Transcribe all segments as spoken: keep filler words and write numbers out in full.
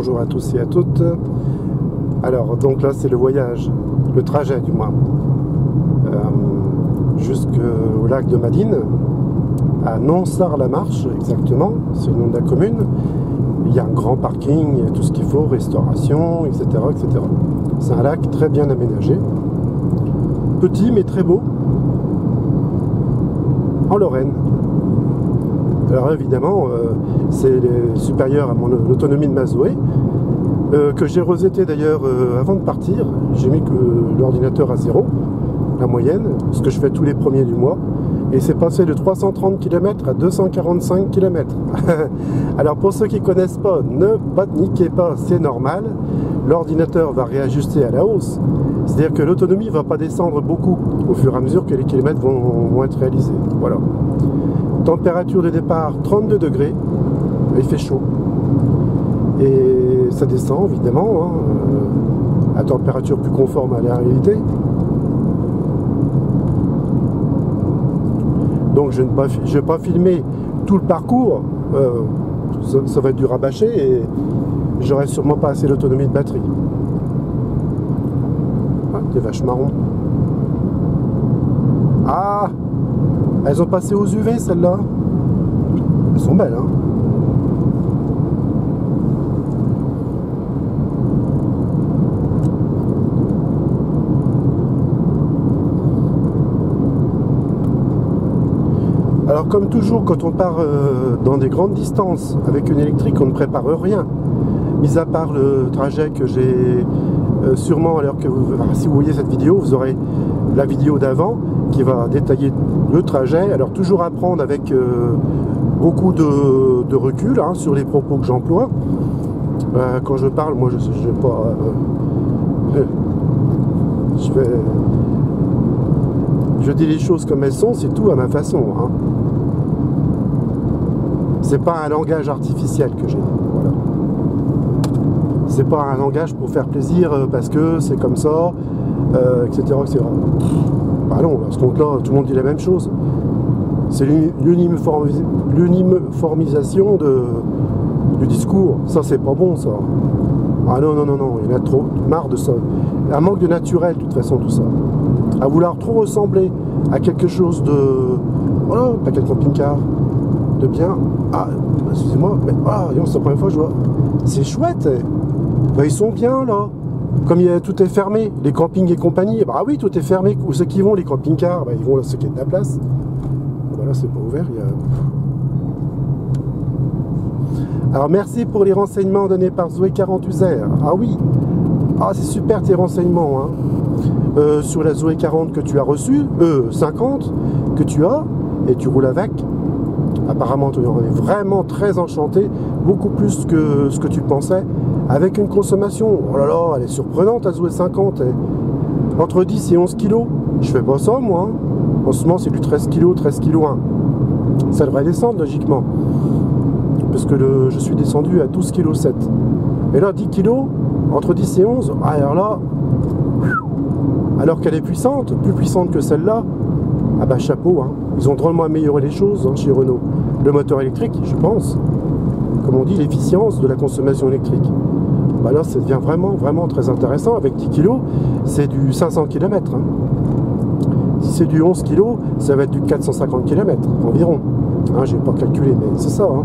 bonjour à tous et à toutes. Alors donc là c'est le voyage, le trajet du moins, euh, jusqu'au lac de Madine, à Nonsard-Lamarche exactement, c'est le nom de la commune. Il y a un grand parking, il y a tout ce qu'il faut, restauration, et cetera et cetera. C'est un lac très bien aménagé, petit mais très beau, en Lorraine. Alors évidemment, euh, c'est supérieur à mon l'autonomie de ma Zoé, euh, que j'ai reseté d'ailleurs euh, avant de partir. J'ai mis euh, l'ordinateur à zéro, la moyenne, ce que je fais tous les premiers du mois. Et c'est passé de trois cent trente kilomètres à deux cent quarante-cinq kilomètres. Alors pour ceux qui ne connaissent pas, ne paniquez pas, c'est normal. L'ordinateur va réajuster à la hausse. C'est-à-dire que l'autonomie ne va pas descendre beaucoup au fur et à mesure que les kilomètres vont, vont être réalisés. Voilà. Température de départ trente-deux degrés. Il fait chaud. Et ça descend évidemment hein, à température plus conforme à la réalité. Donc je ne vais pas filmer tout le parcours, euh, ça, ça va être dur à bâcher et j'aurai sûrement pas assez d'autonomie de batterie. Ah, des vaches marrons. Ah, elles ont passé aux U V celles-là. Elles sont belles, hein. Alors comme toujours, quand on part euh, dans des grandes distances avec une électrique, on ne prépare rien, mis à part le trajet que j'ai euh, sûrement, alors que vous, alors, si vous voyez cette vidéo, vous aurez la vidéo d'avant qui va détailler le trajet. Alors toujours à prendre avec euh, beaucoup de, de recul hein, sur les propos que j'emploie. Euh, quand je parle, moi je ne sais pas... Euh, je fais... Je dis les choses comme elles sont, c'est tout à ma façon. Hein. C'est pas un langage artificiel que j'ai. Voilà. C'est pas un langage pour faire plaisir parce que c'est comme ça, euh, et cetera et cetera. Bah non, à ce compte-là, tout le monde dit la même chose. C'est l'uniformisation du discours. Ça, c'est pas bon, ça. Ah non, non, non, non, il y en a trop, marre de ça. Un manque de naturel, de toute façon, tout ça. À vouloir trop ressembler à quelque chose de... Voilà, pas quel camping-car de bien. Ah, excusez-moi, mais ah, c'est la première fois que je vois. C'est chouette. Ben, ils sont bien, là. Comme il y a, tout est fermé, les campings et compagnie, bah ben, ah oui, tout est fermé. Où ceux qui vont, les camping-cars, ben, ils vont là, ceux qui est de la place. Voilà, ben, c'est pas ouvert, il y a... Alors, merci pour les renseignements donnés par Zoé quarante User. Ah oui. Ah, c'est super tes renseignements, hein. Euh, sur la Zoé quarante que tu as reçue, euh, cinquante que tu as, et tu roules avec. Apparemment, tu en es vraiment très enchanté, beaucoup plus que ce que tu pensais, avec une consommation. Oh là là, elle est surprenante, la Zoé cinquante. Et entre dix et onze kilos, je fais pas ça, moi. Hein. En ce moment, c'est du treize kilos, treize kilos un. Ça devrait descendre, logiquement. Parce que le, je suis descendu à douze kilos sept. Et là, dix kilos, entre dix et onze, alors là... Alors qu'elle est puissante, plus puissante que celle-là, ah bah chapeau, hein. Ils ont drôlement amélioré les choses hein, chez Renault. Le moteur électrique, je pense, comme on dit, l'efficience de la consommation électrique. Bah là, ça devient vraiment, vraiment très intéressant. Avec dix kilos, c'est du cinq cents kilomètres. Hein. Si c'est du onze kilos, ça va être du quatre cent cinquante kilomètres environ. Hein, j'ai pas calculé, mais c'est ça. Hein.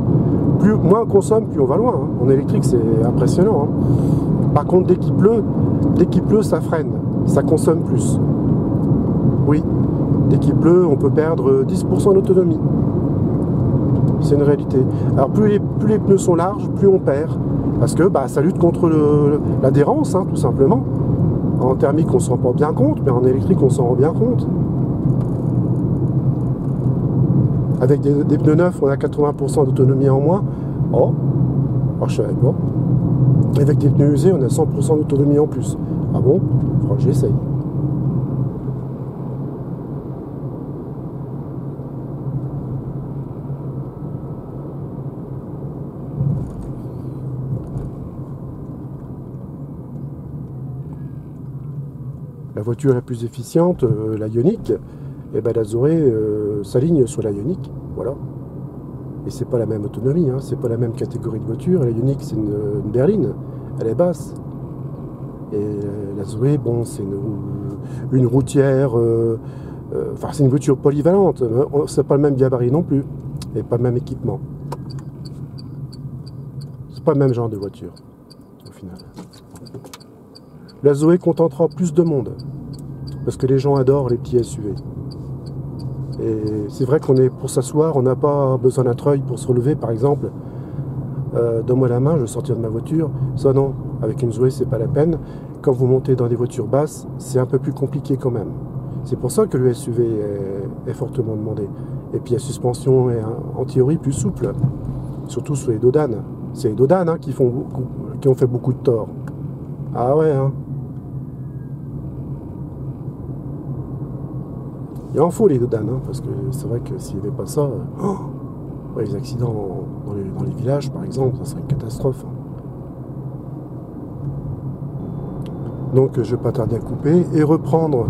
Plus, moins on consomme, plus on va loin. Hein. En électrique, c'est impressionnant. Hein. Par contre, dès qu'il pleut, dès qu'il pleut, ça freine. Ça consomme plus. Oui, dès qu'il pleut, on peut perdre dix pour cent d'autonomie. C'est une réalité. Alors plus les, plus les pneus sont larges, plus on perd. Parce que bah, ça lutte contre l'adhérence, hein, tout simplement. En thermique, on ne s'en rend pas bien compte, mais en électrique, on s'en rend bien compte. Avec des, des pneus neufs, on a quatre-vingts pour cent d'autonomie en moins. Oh, alors, je savais pas. Avec des pneus usés, on a cent pour cent d'autonomie en plus. Ah bon? Enfin, j'essaye. La voiture la plus efficiente, euh, la IONIQ, et eh ben la Zoé euh, s'aligne sur la IONIQ. Voilà. Et c'est pas la même autonomie, hein, c'est pas la même catégorie de voiture. La IONIQ, c'est une, une berline, elle est basse. Et la Zoé, bon, c'est une, une routière, euh, euh, enfin c'est une voiture polyvalente. C'est pas le même gabarit non plus, et pas le même équipement. C'est pas le même genre de voiture, au final. La Zoé contentera plus de monde, parce que les gens adorent les petits S U V. Et c'est vrai qu'on est pour s'asseoir, on n'a pas besoin d'un treuil pour se relever, par exemple. Euh, Donne-moi la main, je vais sortir de ma voiture. Ça non, avec une Zoé, c'est pas la peine. Quand vous montez dans des voitures basses, c'est un peu plus compliqué quand même. C'est pour ça que le S U V est, est fortement demandé. Et puis la suspension est en théorie plus souple, surtout sur les dodanes. C'est les dodanes hein, qui, font beaucoup, qui ont fait beaucoup de tort. Ah ouais, hein. Il en faut les dodanes, hein, parce que c'est vrai que s'il n'y avait pas ça, oh ouais, les accidents dans les, dans les villages par exemple, ça serait une catastrophe. Donc je ne vais pas tarder à couper et reprendre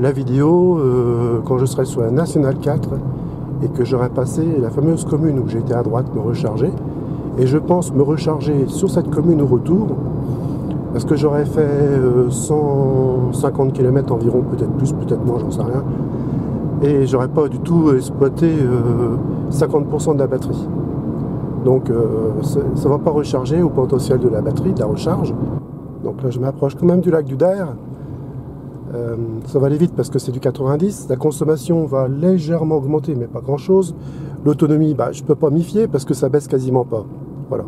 la vidéo euh, quand je serai sur la National quatre et que j'aurai passé la fameuse commune où j'étais à droite me recharger. Et je pense me recharger sur cette commune au retour, parce que j'aurais fait euh, cent cinquante kilomètres environ, peut-être plus, peut-être moins, j'en sais rien. Et j'aurais pas du tout exploité euh, cinquante pour cent de la batterie. Donc euh, ça ne va pas recharger au potentiel de la batterie, de la recharge. Donc là je m'approche quand même du lac du Daire. Euh, ça va aller vite parce que c'est du quatre-vingt-dix. La consommation va légèrement augmenter, mais pas grand chose. L'autonomie, bah, je peux pas m'y fier parce que ça baisse quasiment pas. Voilà.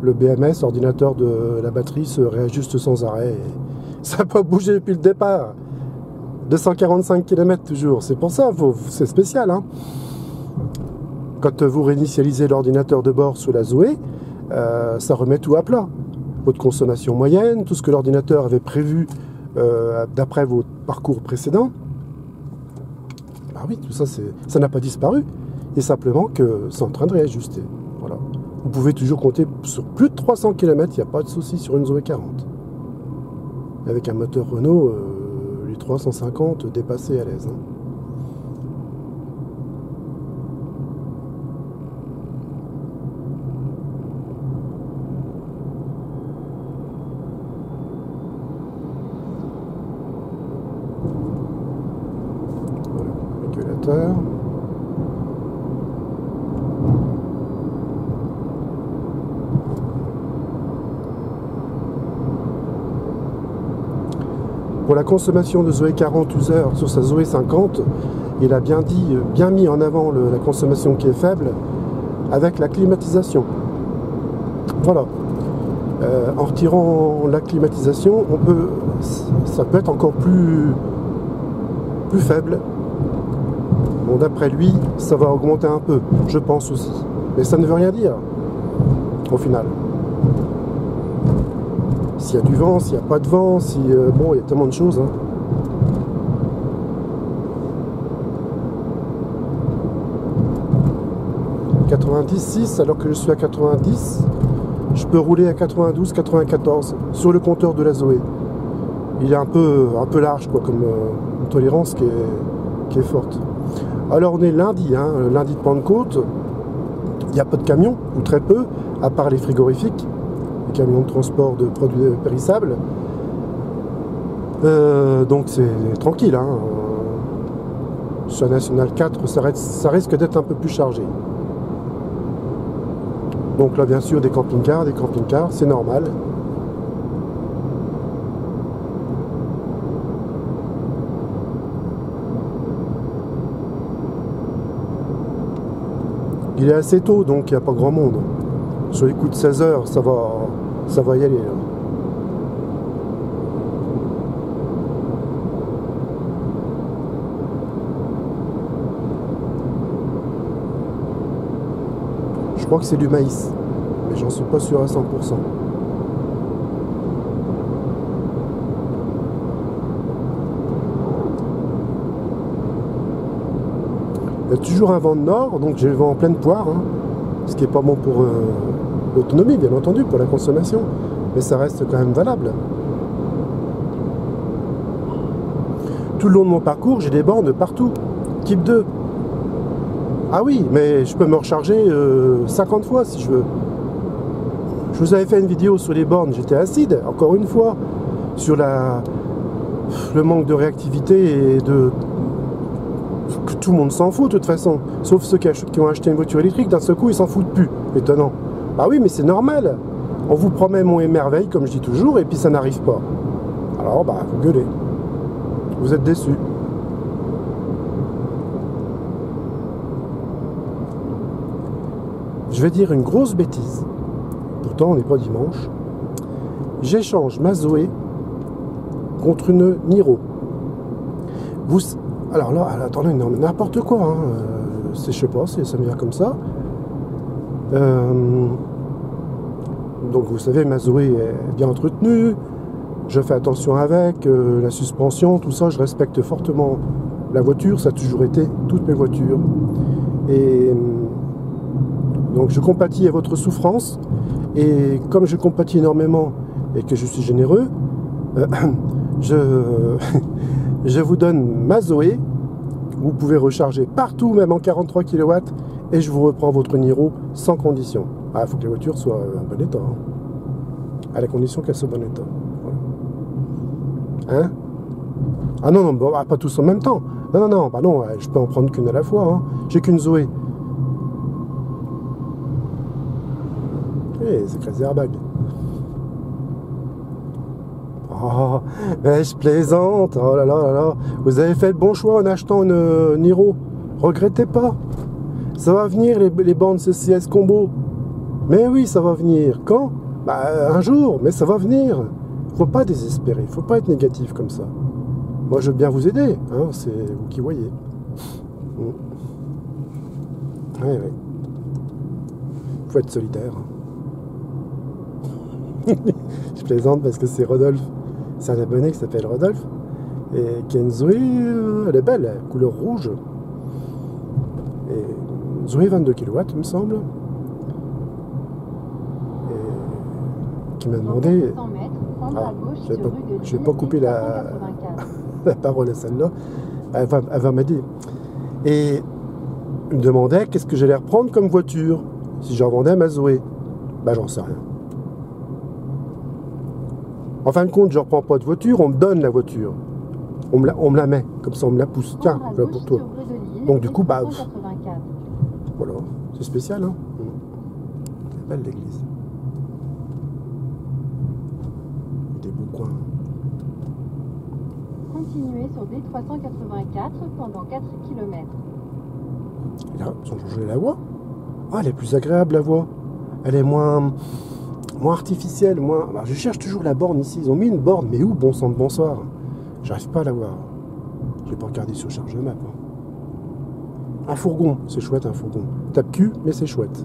Le B M S, ordinateur de la batterie, se réajuste sans arrêt. Et ça n'a pas bougé depuis le départ. deux cent quarante-cinq kilomètres toujours. C'est pour ça, c'est spécial. Hein. Quand vous réinitialisez l'ordinateur de bord sous la Zoé, euh, ça remet tout à plat. Votre consommation moyenne, tout ce que l'ordinateur avait prévu euh, d'après vos parcours précédents. Bah oui, tout ça, ça n'a pas disparu. Et simplement que c'est en train de réajuster. Voilà. Vous pouvez toujours compter sur plus de trois cents kilomètres, il n'y a pas de souci sur une Zoé quarante. Avec un moteur Renault, euh, les trois cent cinquante dépassés à l'aise. Hein. Voilà, régulateur. Pour la consommation de Zoé quarante user sur sa Zoé cinquante, il a bien dit, bien mis en avant le, la consommation qui est faible avec la climatisation. Voilà. Euh, en retirant la climatisation, on peut, ça peut être encore plus, plus faible. Bon, d'après lui, ça va augmenter un peu, je pense aussi. Mais ça ne veut rien dire, au final. S'il y a du vent, s'il n'y a pas de vent, si euh, bon, il y a tellement de choses. Hein. quatre-vingt-dix-six, alors que je suis à quatre-vingt-dix, je peux rouler à quatre-vingt-douze, quatre-vingt-quatorze sur le compteur de la Zoé. Il est un peu, un peu large, quoi, comme euh, une tolérance qui est, qui est forte. Alors on est lundi, hein, lundi de Pentecôte. Il n'y a pas de camions, ou très peu, à part les frigorifiques. Camions de transport de produits périssables, euh, donc c'est tranquille hein. Sur la National quatre ça, reste, ça risque d'être un peu plus chargé. Donc là bien sûr des camping-cars, des camping-cars c'est normal. Il est assez tôt donc il n'y a pas grand monde. Sur les coups de seize heures ça va Ça va y aller. Là. Je crois que c'est du maïs, mais j'en suis pas sûr à cent pour cent. Il y a toujours un vent de nord, donc j'ai le vent en pleine poire, hein, ce qui est pas bon pour... Euh... l'autonomie, bien entendu, pour la consommation, mais ça reste quand même valable. Tout le long de mon parcours, j'ai des bornes partout, type deux. Ah oui, mais je peux me recharger euh, cinquante fois si je veux. Je vous avais fait une vidéo sur les bornes, j'étais acide, encore une fois, sur la, le manque de réactivité et de... que tout le monde s'en fout de toute façon, sauf ceux qui, qui ont acheté une voiture électrique, d'un seul coup ils s'en foutent plus, étonnant. Ah oui, mais c'est normal, on vous promet mon émerveil, comme je dis toujours, et puis ça n'arrive pas. Alors bah, vous gueulez, vous êtes déçus. Je vais dire une grosse bêtise, pourtant on n'est pas dimanche. J'échange ma Zoé contre une Niro. Vous... Alors là, attendez, n'importe quoi, hein. euh, je sais pas, ça me vient comme ça. Euh, donc vous savez, ma Zoé est bien entretenue, je fais attention avec, euh, la suspension, tout ça, je respecte fortement la voiture, ça a toujours été toutes mes voitures. Et euh, donc je compatis à votre souffrance, et comme je compatis énormément et que je suis généreux, euh, je... Je vous donne ma Zoé, vous pouvez recharger partout, même en quarante-trois kilowatts, et je vous reprends votre Niro sans condition. Ah, il faut que les voitures soient en bon état, hein. À la condition qu'elles soient en bon état. Voilà. Hein? Ah non, non, bon, bah, pas tous en même temps. Non, non, non, bah non, je peux en prendre qu'une à la fois, hein. J'ai qu'une Zoé. Eh, c'est crazy airbag. Oh, mais je plaisante. Oh là là là là. Vous avez fait le bon choix en achetant une euh, Niro. Regrettez pas. Ça va venir les, les bandes C C S combo. Mais oui, ça va venir. Quand? Bah un jour, mais ça va venir. Faut pas désespérer, faut pas être négatif comme ça. Moi je veux bien vous aider, hein, c'est vous qui voyez. Oui, oui. Faut être solidaire. Je plaisante parce que c'est Rodolphe. C'est un abonné qui s'appelle Rodolphe et qui a une Zoé, euh, elle est belle, couleur rouge. Et Zoé vingt-deux kilowatts, il me semble. Et qui m'a demandé. Ah, je vais pas, je vais pas couper la, la parole à celle-là. Elle va, elle va m'aider. Et il me demandait qu'est-ce que j'allais reprendre comme voiture si j'en vendais ma Zoé. Bah, j'en sais rien. En fin de compte, je ne reprends pas de voiture, on me donne la voiture. On me la, on me la met, comme ça on me la pousse. Tiens, voilà pour toi. Donc du coup, bah... Pff. Voilà, c'est spécial, hein. C'est belle l'église. Des beaux coins. Continuez sur D trois cent quatre-vingt-quatre pendant quatre kilomètres. Et là, ils ont changé la voie. Ah, elle est plus agréable, la voie. Elle est moins... moins artificiel, moins... Alors, je cherche toujours la borne ici. Ils ont mis une borne, mais où, bon sang de bonsoir? J'arrive pas à la voir. Je vais pas regarder sur ChargeMap. Hein. Un fourgon, c'est chouette, un fourgon. Tape cul, mais c'est chouette.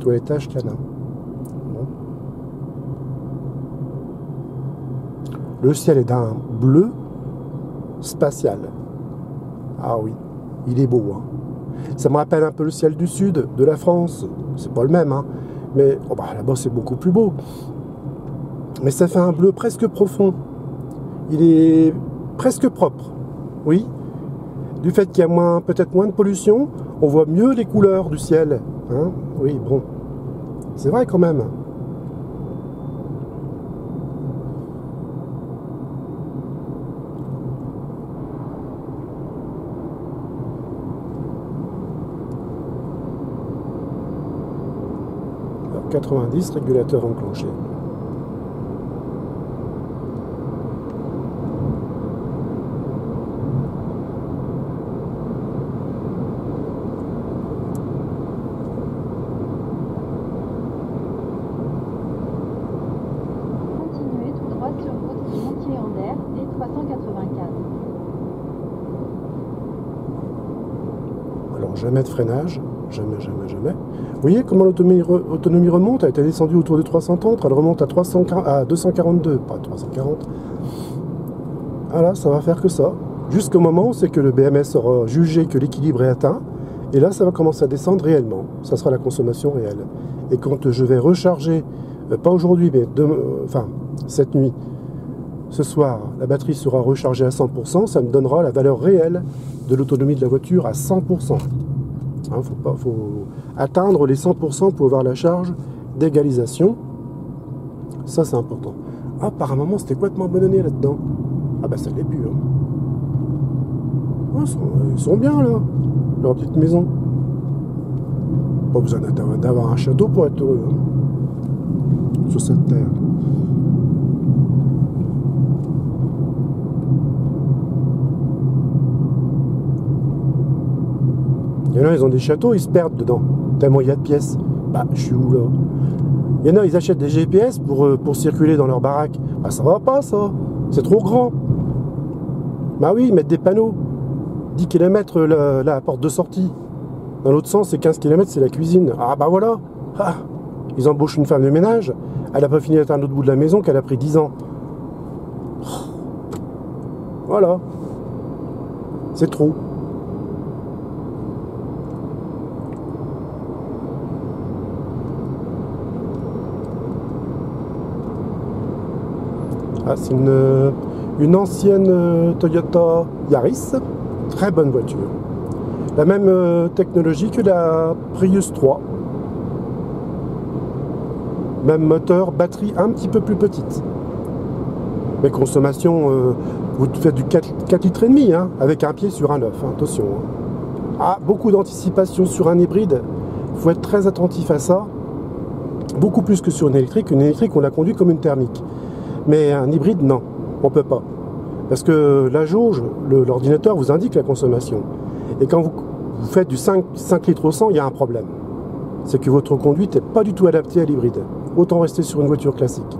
Toilettage canin. Bon. Le ciel est d'un bleu spatial. Ah oui, il est beau, hein. Ça me rappelle un peu le ciel du sud de la France. C'est pas le même, hein. Mais oh bah, là-bas c'est beaucoup plus beau. Mais ça fait un bleu presque profond. Il est presque propre. Oui. Du fait qu'il y a moins, peut-être moins de pollution, on voit mieux les couleurs du ciel. Hein. Oui, bon. C'est vrai quand même. Alors, quatre-vingt-dix, régulateur enclenché. Jamais de freinage, jamais, jamais, jamais. Vous voyez comment l'autonomie re, remonte? Elle était descendue autour de trois cent trente, elle remonte à, trois cents, à deux cent quarante-deux, pas à trois cent quarante. Voilà, ça va faire que ça. Jusqu'au moment où c'est que le B M S aura jugé que l'équilibre est atteint. Et là, ça va commencer à descendre réellement. Ça sera la consommation réelle. Et quand je vais recharger, pas aujourd'hui, mais demain, enfin, cette nuit, ce soir, la batterie sera rechargée à cent pour cent. Ça me donnera la valeur réelle de l'autonomie de la voiture à cent pour cent. Hein, faut pas, faut atteindre les cent pour cent pour avoir la charge d'égalisation. Ça, c'est important. Ah, par un moment, c'était quoi de m'abandonner là-dedans? Ah bah, c'est le début. Hein. Oh, ils, sont, ils sont bien, là, leur petite maison. Pas besoin d'avoir un château pour être heureux, hein, sur cette terre. Il y en a, ils ont des châteaux, ils se perdent dedans, tellement il y a de pièces. Bah, je suis où, là? Il y en a, ils achètent des G P S pour, euh, pour circuler dans leur baraque. Bah, ça va pas, ça. C'est trop grand. Bah oui, ils mettent des panneaux. dix kilomètres, là, la porte de sortie. Dans l'autre sens, c'est quinze kilomètres, c'est la cuisine. Ah, bah voilà. Ah. Ils embauchent une femme de ménage. Elle n'a pas fini d'atteindre l'autre bout de la maison qu'elle a pris dix ans. Voilà. C'est trop. Ah, c'est une, une ancienne euh, Toyota Yaris. Très bonne voiture. La même euh, technologie que la Prius trois. Même moteur, batterie un petit peu plus petite. Mais consommation, euh, vous faites du quatre litres et demi, hein, avec un pied sur un œuf. Hein, attention. Hein. Ah, beaucoup d'anticipation sur un hybride. Il faut être très attentif à ça. Beaucoup plus que sur une électrique. Une électrique, on la conduit comme une thermique. Mais un hybride, non, on peut pas. Parce que la jauge, l'ordinateur vous indique la consommation. Et quand vous, vous faites du cinq litres au cent, il y a un problème. C'est que votre conduite n'est pas du tout adaptée à l'hybride. Autant rester sur une voiture classique.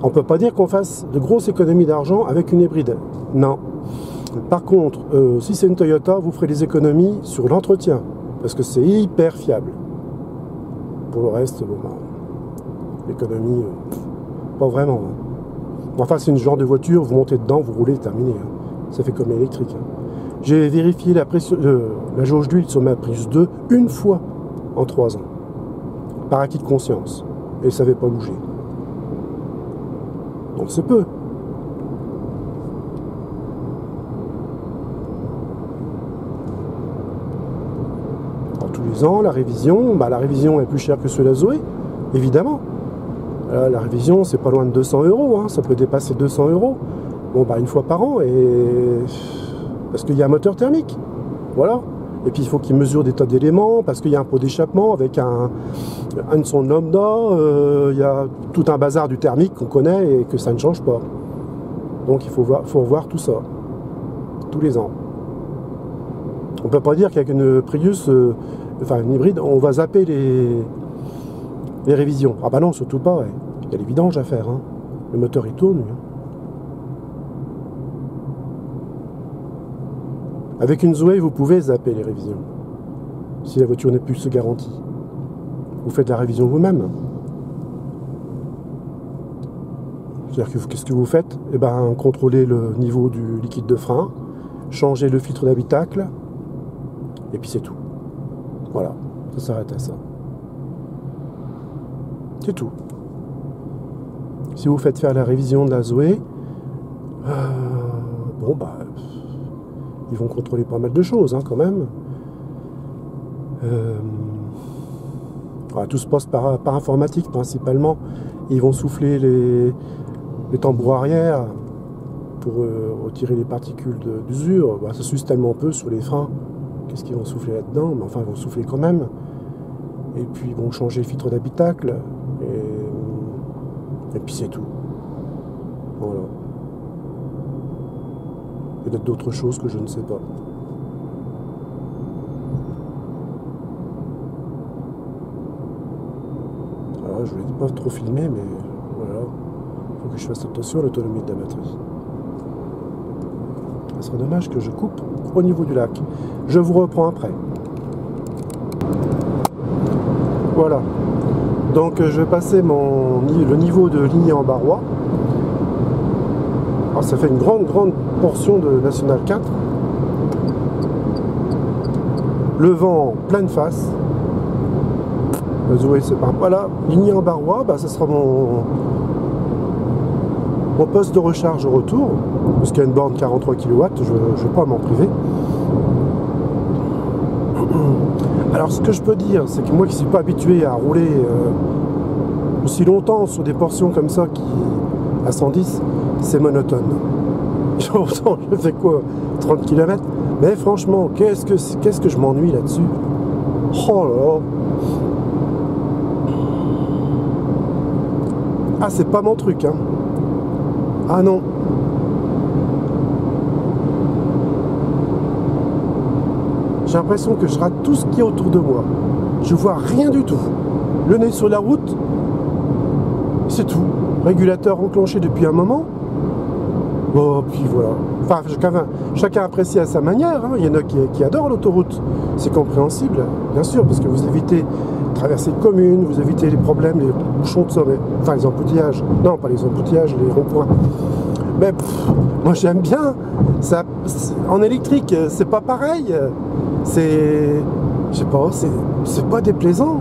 On ne peut pas dire qu'on fasse de grosses économies d'argent avec une hybride. Non. Par contre, euh, si c'est une Toyota, vous ferez des économies sur l'entretien. Parce que c'est hyper fiable. Pour le reste, bon, bah, l'économie... Euh, Pas vraiment. Enfin, c'est une genre de voiture, vous montez dedans, vous roulez, terminé. Ça fait comme électrique. J'ai vérifié la, pression, euh, la jauge d'huile sur ma Prius deux une fois en trois ans. Par acquis de conscience. Et ça n'avait pas bougé. Donc c'est peu. Alors, tous les ans, la révision, bah, la révision est plus chère que ceux de la Zoé, évidemment. Euh, la révision, c'est pas loin de deux cents euros, hein. Ça peut dépasser deux cents euros. Bon, bah, une fois par an, et parce qu'il y a un moteur thermique. Voilà. Et puis, il faut qu'il mesure des tas d'éléments, parce qu'il y a un pot d'échappement avec un, un sonde lambda. Euh, il y a tout un bazar du thermique qu'on connaît et que ça ne change pas. Donc, il faut voir, faut revoir tout ça, tous les ans. On peut pas dire qu'avec une Prius, euh, enfin, une hybride, on va zapper les... les révisions. Ah bah non, surtout pas, ouais. Il y a les vidanges à faire. Hein. Le moteur, il tourne. Hein. Avec une Zoé, vous pouvez zapper les révisions. Si la voiture n'est plus garantie. Vous faites la révision vous-même. C'est-à-dire que qu'est-ce que vous faites? Eh ben, contrôler le niveau du liquide de frein, changer le filtre d'habitacle, et puis c'est tout. Voilà, ça s'arrête à ça. C'est tout. Si vous faites faire la révision de la Zoé, euh, bon bah, ils vont contrôler pas mal de choses, hein, quand même. Euh, voilà, tout se passe par, par informatique principalement. Ils vont souffler les, les tambours arrière pour euh, retirer les particules d'usure. Bah, ça s'use tellement peu sur les freins. Qu'est-ce qu'ils vont souffler là-dedans? Mais enfin, ils vont souffler quand même. Et puis ils vont changer le filtre d'habitacle. Et puis c'est tout. Voilà. Peut-être d'autres choses que je ne sais pas. Alors je ne voulais pas trop filmer, mais voilà. Il faut que je fasse attention à l'autonomie de la batterie. Ce serait dommage que je coupe au niveau du lac. Je vous reprends après. Voilà. Donc je vais passer mon, le niveau de Ligny-en-Barrois. Alors ça fait une grande grande portion de National quatre. Le vent pleine face. Le Zoé se part pas là. Ligny-en-Barrois, bah, ça sera mon... mon poste de recharge au retour. Parce qu'il y a une borne quarante-trois kilowatts, je ne vais pas m'en priver. Alors ce que je peux dire, c'est que moi qui ne suis pas habitué à rouler euh, aussi longtemps sur des portions comme ça qui à cent dix, c'est monotone. J'entends, je fais quoi, trente kilomètres? Mais franchement, qu'est-ce que, qu'est-ce que je m'ennuie là-dessus? Oh là là. Ah, c'est pas mon truc, hein. Ah non. J'ai l'impression que je rate tout ce qui est autour de moi. Je vois rien du tout. Le nez sur la route, c'est tout. Régulateur enclenché depuis un moment. Oh, puis voilà. Enfin, chacun, chacun apprécie à sa manière, hein. Il y en a qui, qui adorent l'autoroute. C'est compréhensible, bien sûr, parce que vous évitez de traverser les communes, vous évitez les problèmes, les bouchons de sommet, enfin les embouteillages. Non, pas les embouteillages, les ronds-points. Mais pff, moi j'aime bien. Ça, en électrique, c'est pas pareil. C'est... je sais pas, c'est pas déplaisant.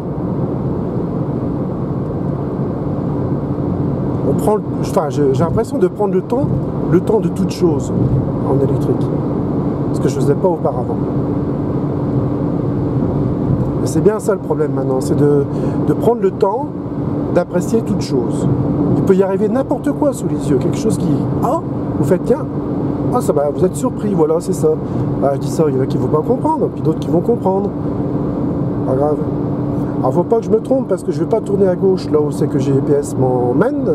On prend... enfin, j'ai l'impression de prendre le temps, le temps de toute chose en électrique. Ce que je faisais pas auparavant. C'est bien ça le problème maintenant, c'est de, de prendre le temps d'apprécier toute chose. Il peut y arriver n'importe quoi sous les yeux, quelque chose qui... ah, vous faites tiens, ah ça va, vous êtes surpris, voilà, c'est ça. Ah, je dis ça, il y en a qui ne vont pas comprendre, puis d'autres qui vont comprendre. Pas grave. Alors faut pas que je me trompe parce que je ne vais pas tourner à gauche là où c'est que G P S m'emmène.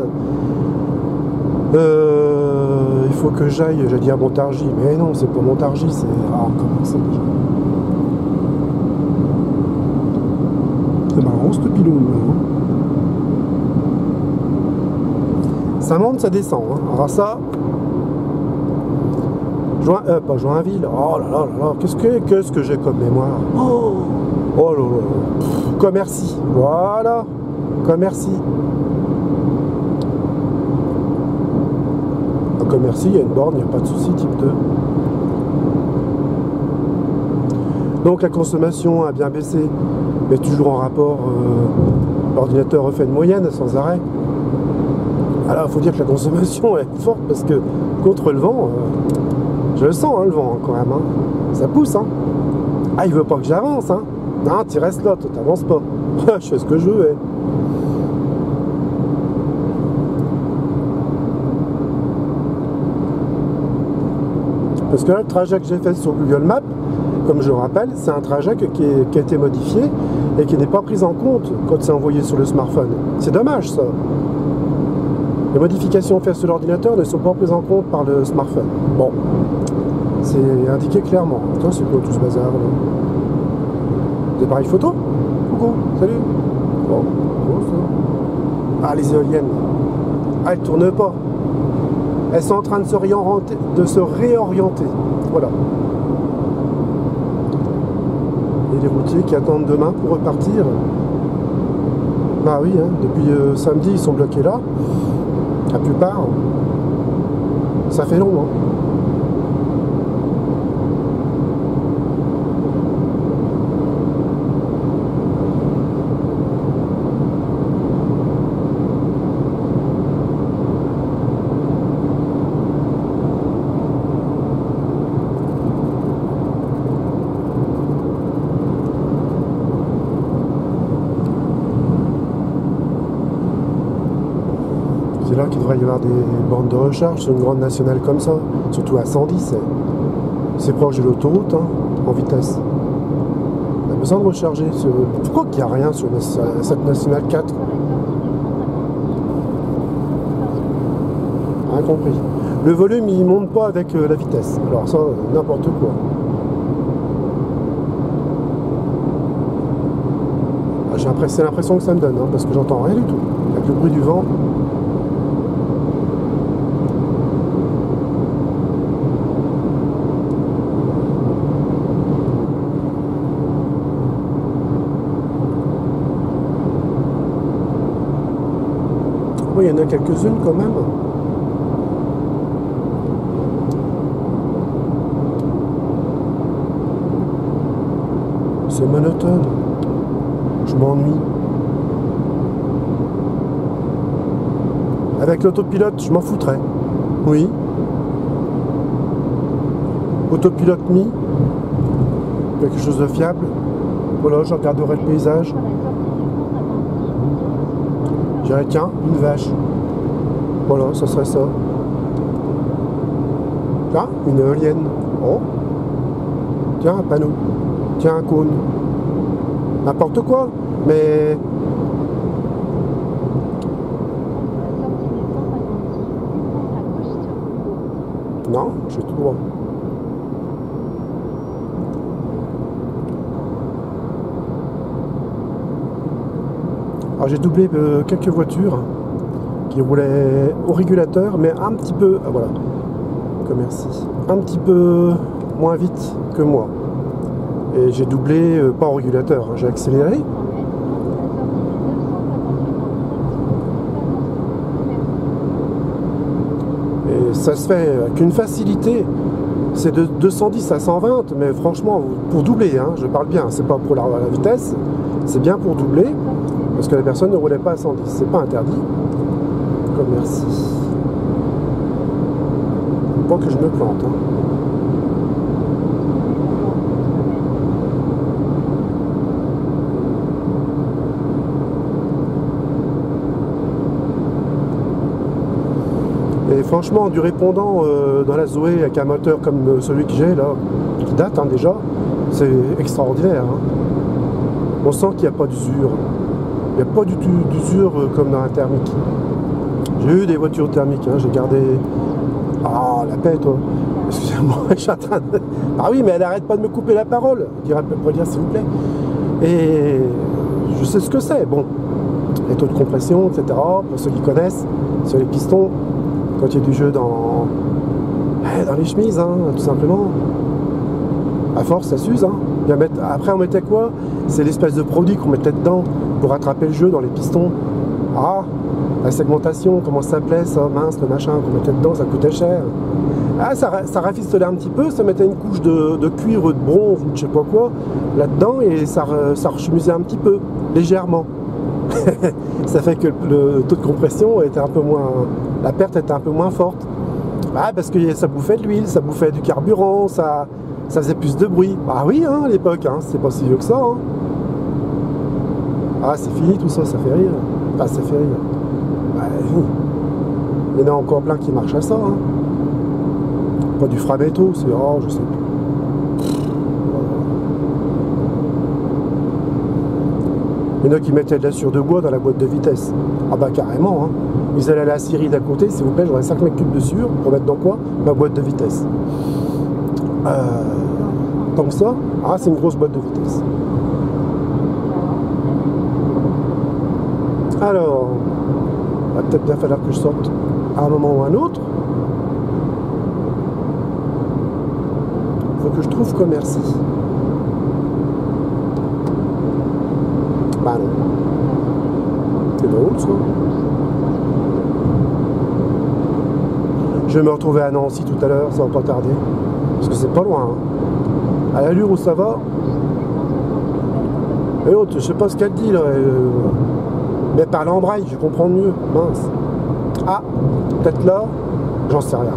Euh, il faut que j'aille, j'allais dire Montargis, mais non, c'est pas Montargis, c'est... ah, comment ça déjà? C'est marrant, ce pilon. Ça monte, ça descend. Hein. Alors ça... Join... Euh, pas Joinville. Oh là là là là. Qu'est-ce que, qu'est-ce que j'ai comme mémoire. Oh, oh là là. Pff, Commercy. Voilà. Commercy. À Commercy, il y a une borne, il n'y a pas de souci, type deux. Donc la consommation a bien baissé. Mais toujours en rapport, euh, l'ordinateur refait une moyenne sans arrêt. Alors il faut dire que la consommation est forte parce que contre le vent, euh, je le sens hein, le vent quand même. Hein. Ça pousse. Hein. Ah il veut pas que j'avance. Hein. Non, tu restes là, tu t'avances pas. Je fais ce que je veux. Ouais. Parce que là, le trajet que j'ai fait sur Google Maps, comme je le rappelle, c'est un trajet qui, est, qui a été modifié et qui n'est pas pris en compte quand c'est envoyé sur le smartphone. C'est dommage ça. Les modifications faites sur l'ordinateur ne sont pas prises en compte par le smartphone. Bon, c'est indiqué clairement. Putain, c'est quoi tout ce bazar là? Des appareils photo? Coucou, salut. Bon, bon ça. Ah les éoliennes. Ah elles tournent pas. Elles sont en train de se réorienter. De se réorienter. Voilà. Les routiers qui attendent demain pour repartir. Bah oui, hein, depuis euh, samedi, ils sont bloqués là. La plupart. Ça fait long, hein. Qu'il devrait y avoir des bornes de recharge sur une grande nationale comme ça, surtout à cent dix. C'est proche de l'autoroute, hein, en vitesse. On a besoin de recharger. Sur... pourquoi qu'il n'y a rien sur cette nationale quatre? Rien compris. Le volume, il monte pas avec la vitesse. Alors ça, n'importe quoi. C'est l'impression que ça me donne, hein, parce que j'entends rien du tout. Avec le bruit du vent. Il y en a quelques-unes quand même. c'est monotone. Je m'ennuie. Avec l'autopilote, je m'en foutrais. Oui. Autopilote mis. Quelque chose de fiable. Voilà, je regarderai le paysage. J'irai, tiens, une vache. Voilà, ça serait ça. Tiens, une éolienne. Oh. Tiens, un panneau. Tiens, un cône. N'importe quoi, mais... Non, je suis tout droit. Alors j'ai doublé euh, quelques voitures qui roulaient au régulateur, mais un petit peu... Ah voilà, Commercy. Un petit peu moins vite que moi. Et j'ai doublé, euh, pas au régulateur, hein, j'ai accéléré. Et ça se fait avec une facilité, c'est de deux cent dix à cent vingt, mais franchement, pour doubler, hein, je parle bien, c'est pas pour la, la vitesse, c'est bien pour doubler, parce que la personne ne roulait pas à cent dix, c'est pas interdit. Commercy. Pas que je me plante. Hein. Et franchement, du répondant euh, dans la Zoé avec un moteur comme celui que j'ai là, qui date hein, déjà, c'est extraordinaire. Hein. On sent qu'il n'y a pas d'usure. Il n'y a pas du tout d'usure euh, comme dans un thermique. J'ai eu des voitures thermiques, hein, j'ai gardé... Ah, la paix, toi. Excusez-moi, je suis en train de... Ah oui, mais elle n'arrête pas de me couper la parole. Dira pour dire, s'il vous plaît. Et je sais ce que c'est. Bon, les taux de compression, et cetera. Pour ceux qui connaissent, sur les pistons... Quand il y a du jeu dans, dans les chemises, hein, tout simplement. À force, ça s'use. Hein. Après, on mettait quoi? C'est l'espèce de produit qu'on mettait dedans pour attraper le jeu dans les pistons. Ah, la segmentation, comment ça s'appelait ça? Mince, le machin qu'on mettait dedans, ça coûtait cher. Ah, ça, ça rafistolait un petit peu, ça mettait une couche de, de cuir, de bronze, ou de je sais pas quoi, là-dedans, et ça, ça rechemusait un petit peu, légèrement. Ça fait que le taux de compression était un peu moins... La perte était un peu moins forte. Ah, parce que ça bouffait de l'huile, ça bouffait du carburant, ça, ça faisait plus de bruit. Ah oui, hein, à l'époque, hein, c'est pas si vieux que ça. Hein. Ah, c'est fini tout ça, ça fait rire. Ah, ça fait rire. Bah, il y en a encore plein qui marchent à ça. Hein. Pas du frabetto, c'est... Oh, je sais plus. Il y en a qui mettaient de la sur de bois dans la boîte de vitesse. Ah bah carrément, hein. Ils allaient à la scierie d'à côté, s'il vous plaît, j'aurais cinq mètres cubes de sur pour mettre dans quoi? Ma boîte de vitesse. Euh... Tant que ça, ah c'est une grosse boîte de vitesse. Alors, il va peut-être bien falloir que je sorte à un moment ou à un autre. Il faut que je trouve Commercy. Bah non. C'est drôle ça. Je vais me retrouver à Nancy tout à l'heure, ça va pas tarder. Parce que c'est pas loin. Hein. À l'allure où ça va. Et l'autre, je sais pas ce qu'elle dit là. Euh... Mais par l'embraille, je comprends mieux. Mince. Ah, peut-être là, j'en sais rien.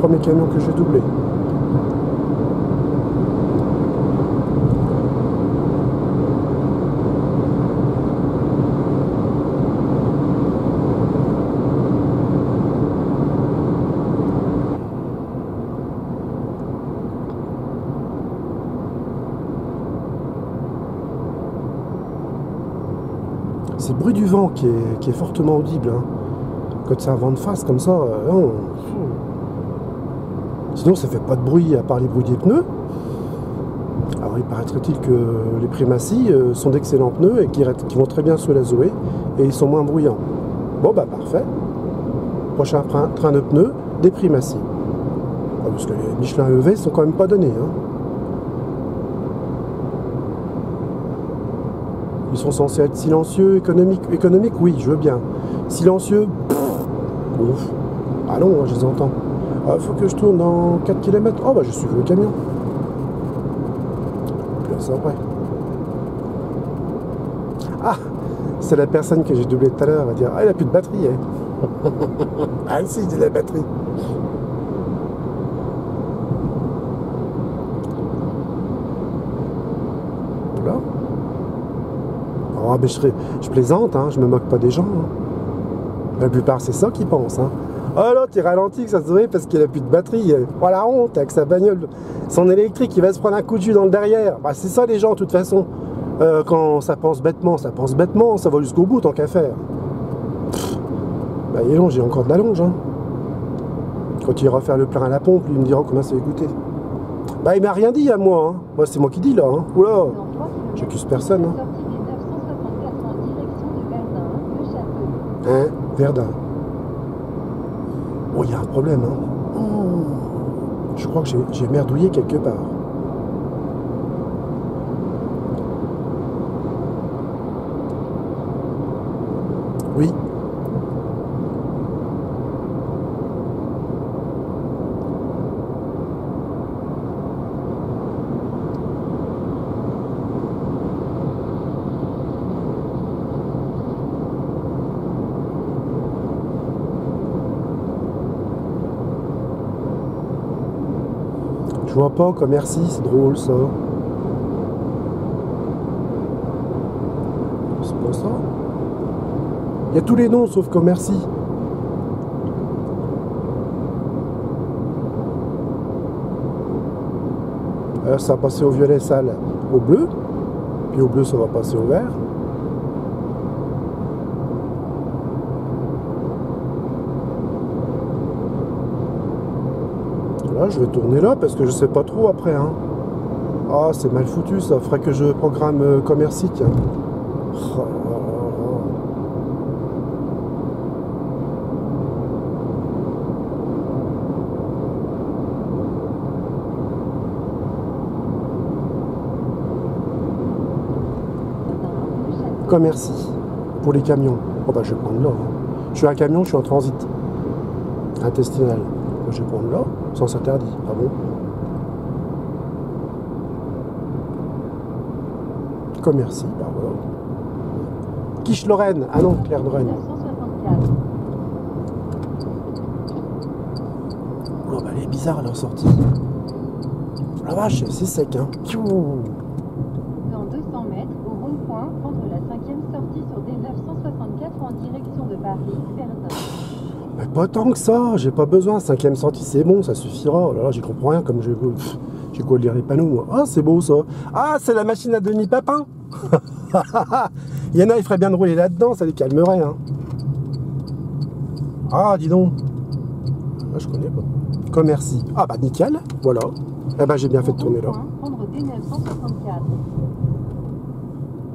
Premier camion que j'ai doublé. C'est le bruit du vent qui est, qui est fortement audible. Hein. Quand c'est un vent de face comme ça, euh, on... Sinon, ça fait pas de bruit à part les bruits des pneus. Alors, il paraîtrait-il que les Primacy sont d'excellents pneus et qui vont très bien sous la Zoé et ils sont moins bruyants. Bon, bah parfait. Prochain train de pneus, des Primacy. Parce que les Michelin E V sont quand même pas donnés. Hein. Ils sont censés être silencieux, économiques. Économique, oui, je veux bien. Silencieux, pff, ouf. Ah non, je les entends. Ah, faut que je tourne dans quatre kilomètres. Oh, bah, je suis le camion. Place après. Ah, c'est la personne que j'ai doublée tout à l'heure. Elle va dire, ah, elle a plus de batterie, hein. Ah, si, il y a de la batterie. Oh, ben je, je plaisante, hein, je me moque pas des gens. Hein. La plupart, c'est ça qu'ils pensent. Hein. Oh là, t'es ralenti que ça se voit parce qu'il a plus de batterie. Oh la honte, avec sa bagnole, son électrique, il va se prendre un coup de jus dans le derrière. Bah, c'est ça les gens, de toute façon. Euh, quand ça pense bêtement, ça pense bêtement, ça va jusqu'au bout, tant qu'à faire. Bah, il est long, j'ai encore de la longe. Hein. Quand il ira faire le plein à la pompe, lui, il me dira combien ça va coûter. Bah, il m'a rien dit à moi. Hein. Moi, c'est moi qui dis là. Hein. Oula, j'accuse personne. Hein. Hein, Verdun. Oh, il y a un problème, hein. Oh. Je crois que j'ai merdouillé quelque part. Oui. Je vois pas, Commercy, c'est drôle ça. C'est pas ça. Il y a tous les noms sauf Commercy. Alors ça va passer au violet sale, au bleu. Puis au bleu ça va passer au vert. Là, je vais tourner là parce que je sais pas trop après. Hein. Ah, c'est mal foutu ça. Faudrait que je programme euh, Commercy. Tiens. Oh. Commercy pour les camions. Oh bah, je vais prendre là. Hein. Je suis un camion, je suis en transit intestinal. Je vais prendre là, sens interdit. Ah bon? Commercy, bah voilà. Quiche Lorraine. Ah non, Claire Lorraine. Oh bah, elle est bizarre leur sortie. La vache, c'est sec, hein. Dans deux cents mètres, au rond-point, prendre la cinquième sortie sur D neuf cent soixante-quatre en direction de Paris, Verdun. Mais pas tant que ça, j'ai pas besoin, cinquième sortie c'est bon, ça suffira, oh là là, j'y comprends rien, comme je j'ai quoi lire les panneaux, moi. Ah, c'est beau ça. Ah, c'est la machine à Denis Papin. Il y en a, il ferait bien de rouler là-dedans, ça les calmerait, hein. Ah, dis donc. Là, je connais pas. Commercy. Ah bah nickel, voilà. Eh ben j'ai bien fait de tourner là. Prendre D neuf cent soixante-quatre.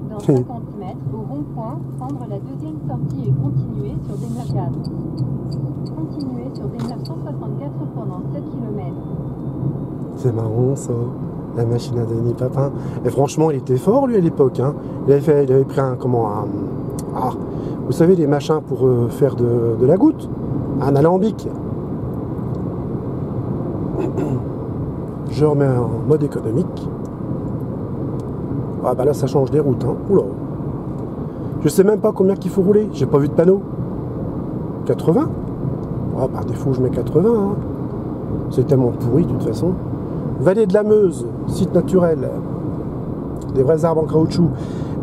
Dans cinquante mètres, au rond-point, prendre la deuxième sortie et continuer sur D neuf cent soixante-quatre. Continuer sur D neuf cent soixante-quatre pendant sept kilomètres. C'est marrant ça, la machine à Denis Papin. Et franchement, il était fort lui à l'époque. Hein. Il, il avait pris un, comment, un... Ah, vous savez, les machins pour euh, faire de, de la goutte. Un alambic. Je remets en mode économique. Ah bah là, ça change des routes. Hein. Oula. Je sais même pas combien qu'il faut rouler. J'ai pas vu de panneau. quatre-vingts. Ah, par défaut, je mets quatre-vingts. Hein. C'est tellement pourri, de toute façon. Vallée de la Meuse, site naturel. Des vrais arbres en caoutchouc.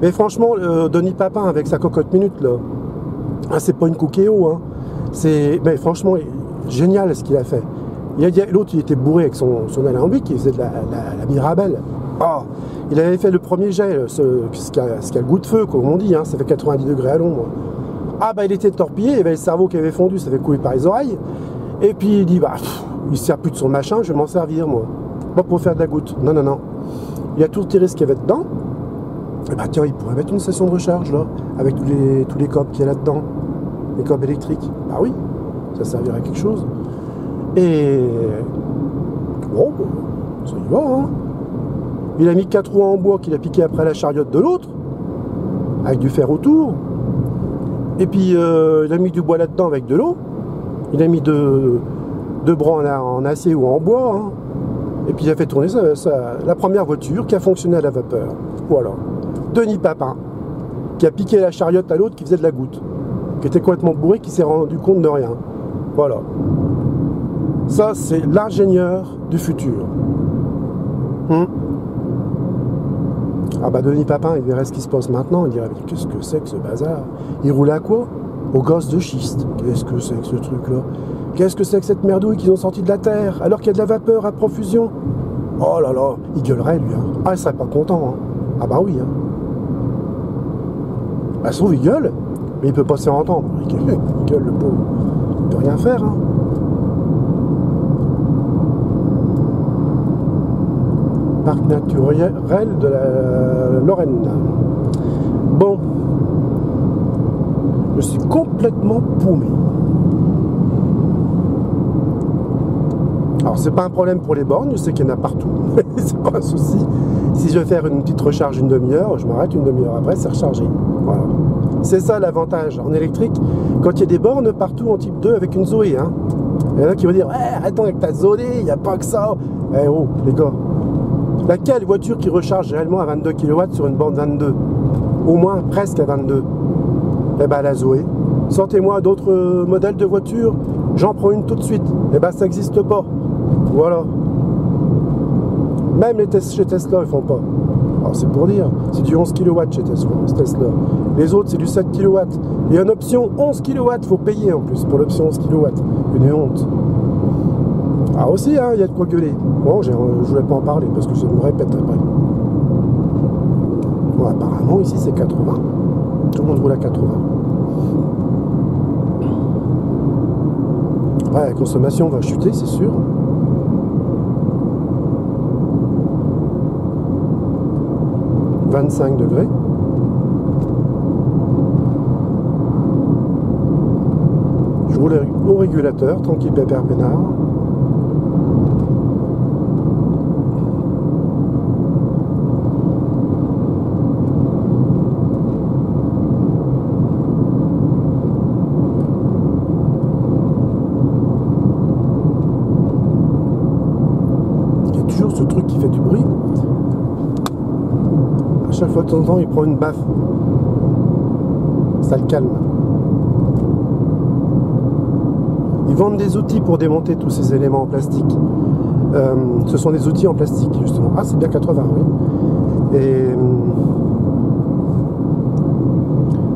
Mais franchement, euh, Denis Papin, avec sa cocotte minute, là, ah, c'est pas une coquéo. Hein. C'est, mais franchement, génial ce qu'il a fait. L'autre, il était bourré avec son, son alambic, il faisait de la, la, la mirabelle. Oh, il avait fait le premier jet, ce, ce qui a, ce qui a le goût de feu, comme on dit. Hein. Ça fait quatre-vingt-dix degrés à l'ombre. Ah bah il était torpillé, il avait le cerveau qui avait fondu, ça fait couler par les oreilles. Et puis il dit, bah, pff, il sert plus de son machin, je vais m'en servir moi. Pas pour faire de la goutte, non, non, non. Il a tout retiré ce qu'il y avait dedans. Et bah tiens, il pourrait mettre une station de recharge là, avec tous les, tous les cobs qu'il y a là-dedans. Les cobs électriques. Bah oui, ça servirait à quelque chose. Et... bon, bah, ça y va, hein. Il a mis quatre roues en bois qu'il a piqué après la chariote de l'autre. avec du fer autour. Et puis euh, il a mis du bois là-dedans avec de l'eau. Il a mis deux, deux brans en, en acier ou en bois. Hein. Et puis il a fait tourner sa, sa, la première voiture qui a fonctionné à la vapeur. Voilà. Denis Papin, qui a piqué la chariote à l'autre qui faisait de la goutte. Qui était complètement bourré, qui s'est rendu compte de rien. Voilà. Ça, c'est l'ingénieur du futur. Hum. Ah bah Denis Papin, il verrait ce qui se passe maintenant, il dirait mais qu'est-ce que c'est que ce bazar? Il roule à quoi? Au gosse de schiste. Qu'est-ce que c'est que ce truc-là? Qu'est-ce que c'est que cette merdouille qu'ils ont sortie de la terre alors qu'il y a de la vapeur à profusion? Oh là là, il gueulerait lui. Hein. Ah, il serait pas content. Hein. Ah bah oui. Hein. Bah, ça se trouve, il gueule, mais il peut pas se faire entendre. Il gueule, il gueule le pauvre. Il peut rien faire. Hein. Parc naturel de la Lorraine. Bon, je suis complètement paumé. Alors c'est pas un problème pour les bornes, je sais qu'il y en a partout, mais c'est pas un souci. Si je vais faire une petite recharge une demi-heure, je m'arrête une demi-heure après, c'est rechargé. Voilà. C'est ça l'avantage en électrique, quand il y a des bornes partout en type deux avec une Zoé. Hein. Il y en a qui vont dire, ouais, attends avec ta Zoé, il n'y a pas que ça. Eh oh, les gars. Laquelle voiture qui recharge réellement à vingt-deux kilowatts sur une borne vingt-deux? Au moins presque à vingt-deux. Eh bien la Zoé. Sortez-moi d'autres euh, modèles de voitures, j'en prends une tout de suite. Eh bien ça n'existe pas. Voilà. Même les tests chez Tesla, ils font pas. Alors c'est pour dire, c'est du onze kilowatts chez Tesla. Les autres c'est du sept kilowatts. Et une option onze kilowatts, il faut payer en plus pour l'option onze kilowatts. Une honte. Ah aussi, il hein, y a de quoi gueuler. Bon, je voulais pas en parler parce que je me répète après. Bon, apparemment, ici, c'est quatre-vingts. Tout le monde roule à quatre-vingts. Ouais, la consommation va chuter, c'est sûr. vingt-cinq degrés. Je roule au régulateur, tranquille, pépère, peinard. Chaque fois de temps en temps, il prend une baffe. Ça le calme. Ils vendent des outils pour démonter tous ces éléments en plastique. Euh, ce sont des outils en plastique, justement. Ah, c'est bien quatre-vingts, oui. Et euh,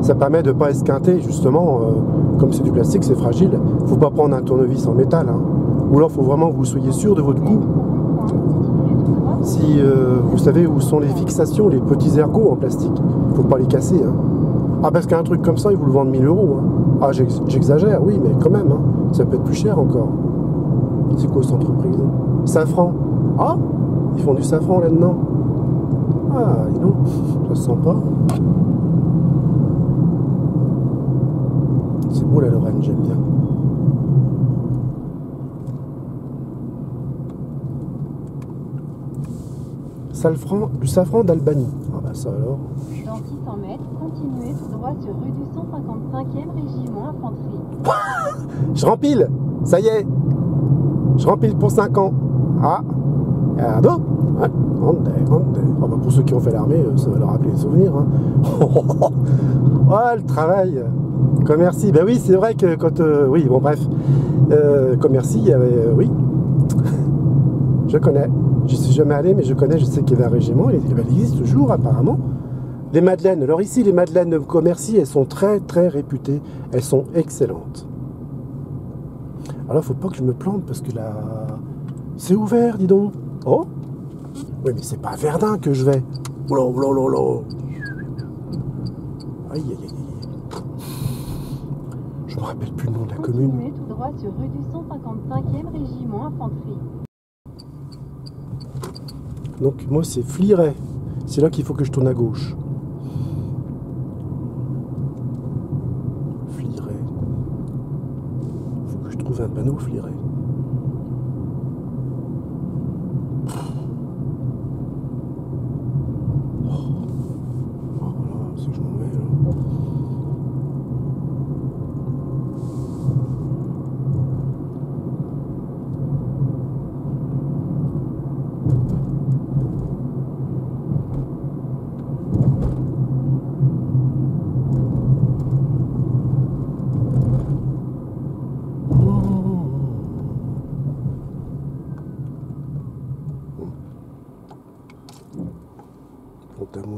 ça permet de ne pas esquinter, justement. Euh, comme c'est du plastique, c'est fragile. Il ne faut pas prendre un tournevis en métal. Hein. Ou alors, il faut vraiment que vous soyez sûr de votre goût. Si euh, vous savez où sont les fixations, les petits ergots en plastique, il ne faut pas les casser. Hein. Ah, parce qu'un truc comme ça, ils vous le vendent mille euros. Hein. Ah, j'exagère, oui, mais quand même, hein, ça peut être plus cher encore. C'est quoi cette entreprise? Safran. Ah, ils font du safran là-dedans. Ah, et non, ça se sent pas. C'est beau la Lorraine, j'aime bien. Safran, du safran d'Albanie. Ah bah ça alors. Dans six cents mètres, continuez tout droit sur rue du cent cinquante-cinquième régiment infanterie. Je rempile, ça y est. Je rempile pour cinq ans. Ah, ah non. Ouais. Oh, bah pour ceux qui ont fait l'armée, ça va leur rappeler les souvenirs. Hein. Oh, le travail. Commercy, ben oui, c'est vrai que quand... Euh, oui, bon bref. Euh, Commercy, il y avait... Euh, oui. Je connais. Je suis jamais allé, mais je connais, je sais qu'il y avait un régiment. Il, il existe toujours, apparemment. Les madeleines. Alors ici, les madeleines de Commercy, elles sont très, très réputées. Elles sont excellentes. Alors, il ne faut pas que je me plante, parce que là... C'est ouvert, dis donc. Oh. Oui, mais c'est pas à Verdun que je vais. Oula, oula, oula, oula. Aïe, aïe, aïe, aïe. Je me rappelle plus le nom de la commune. Continuez tout droit sur rue du cent cinquante-cinquième régiment infanterie. Donc moi c'est Flirey, c'est là qu'il faut que je tourne à gauche. Flirey. Il faut que je trouve un panneau Flirey. Oh, oh là, c'est que je m'en mets là.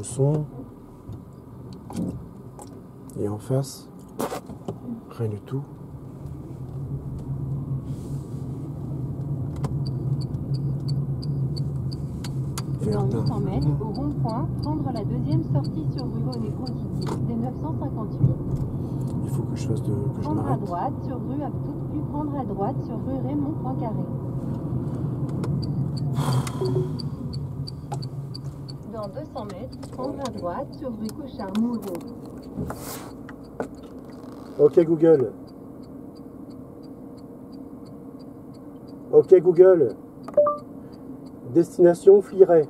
Pont-à-Mousson. Et en face, rien du tout. Verdun. cent mètres, au rond-point, prendre la deuxième sortie sur rue René Conditti, des neuf cent cinquante-huit. Il faut que je fasse de... que je m'arrête. Prendre à droite sur rue Abtout, puis prendre à droite sur rue Raymond-Poincaré. Dans deux cents mètres, prendre à droite sur rue Cochard-Mouveau. Ok Google. Ok Google. Destination Flirey.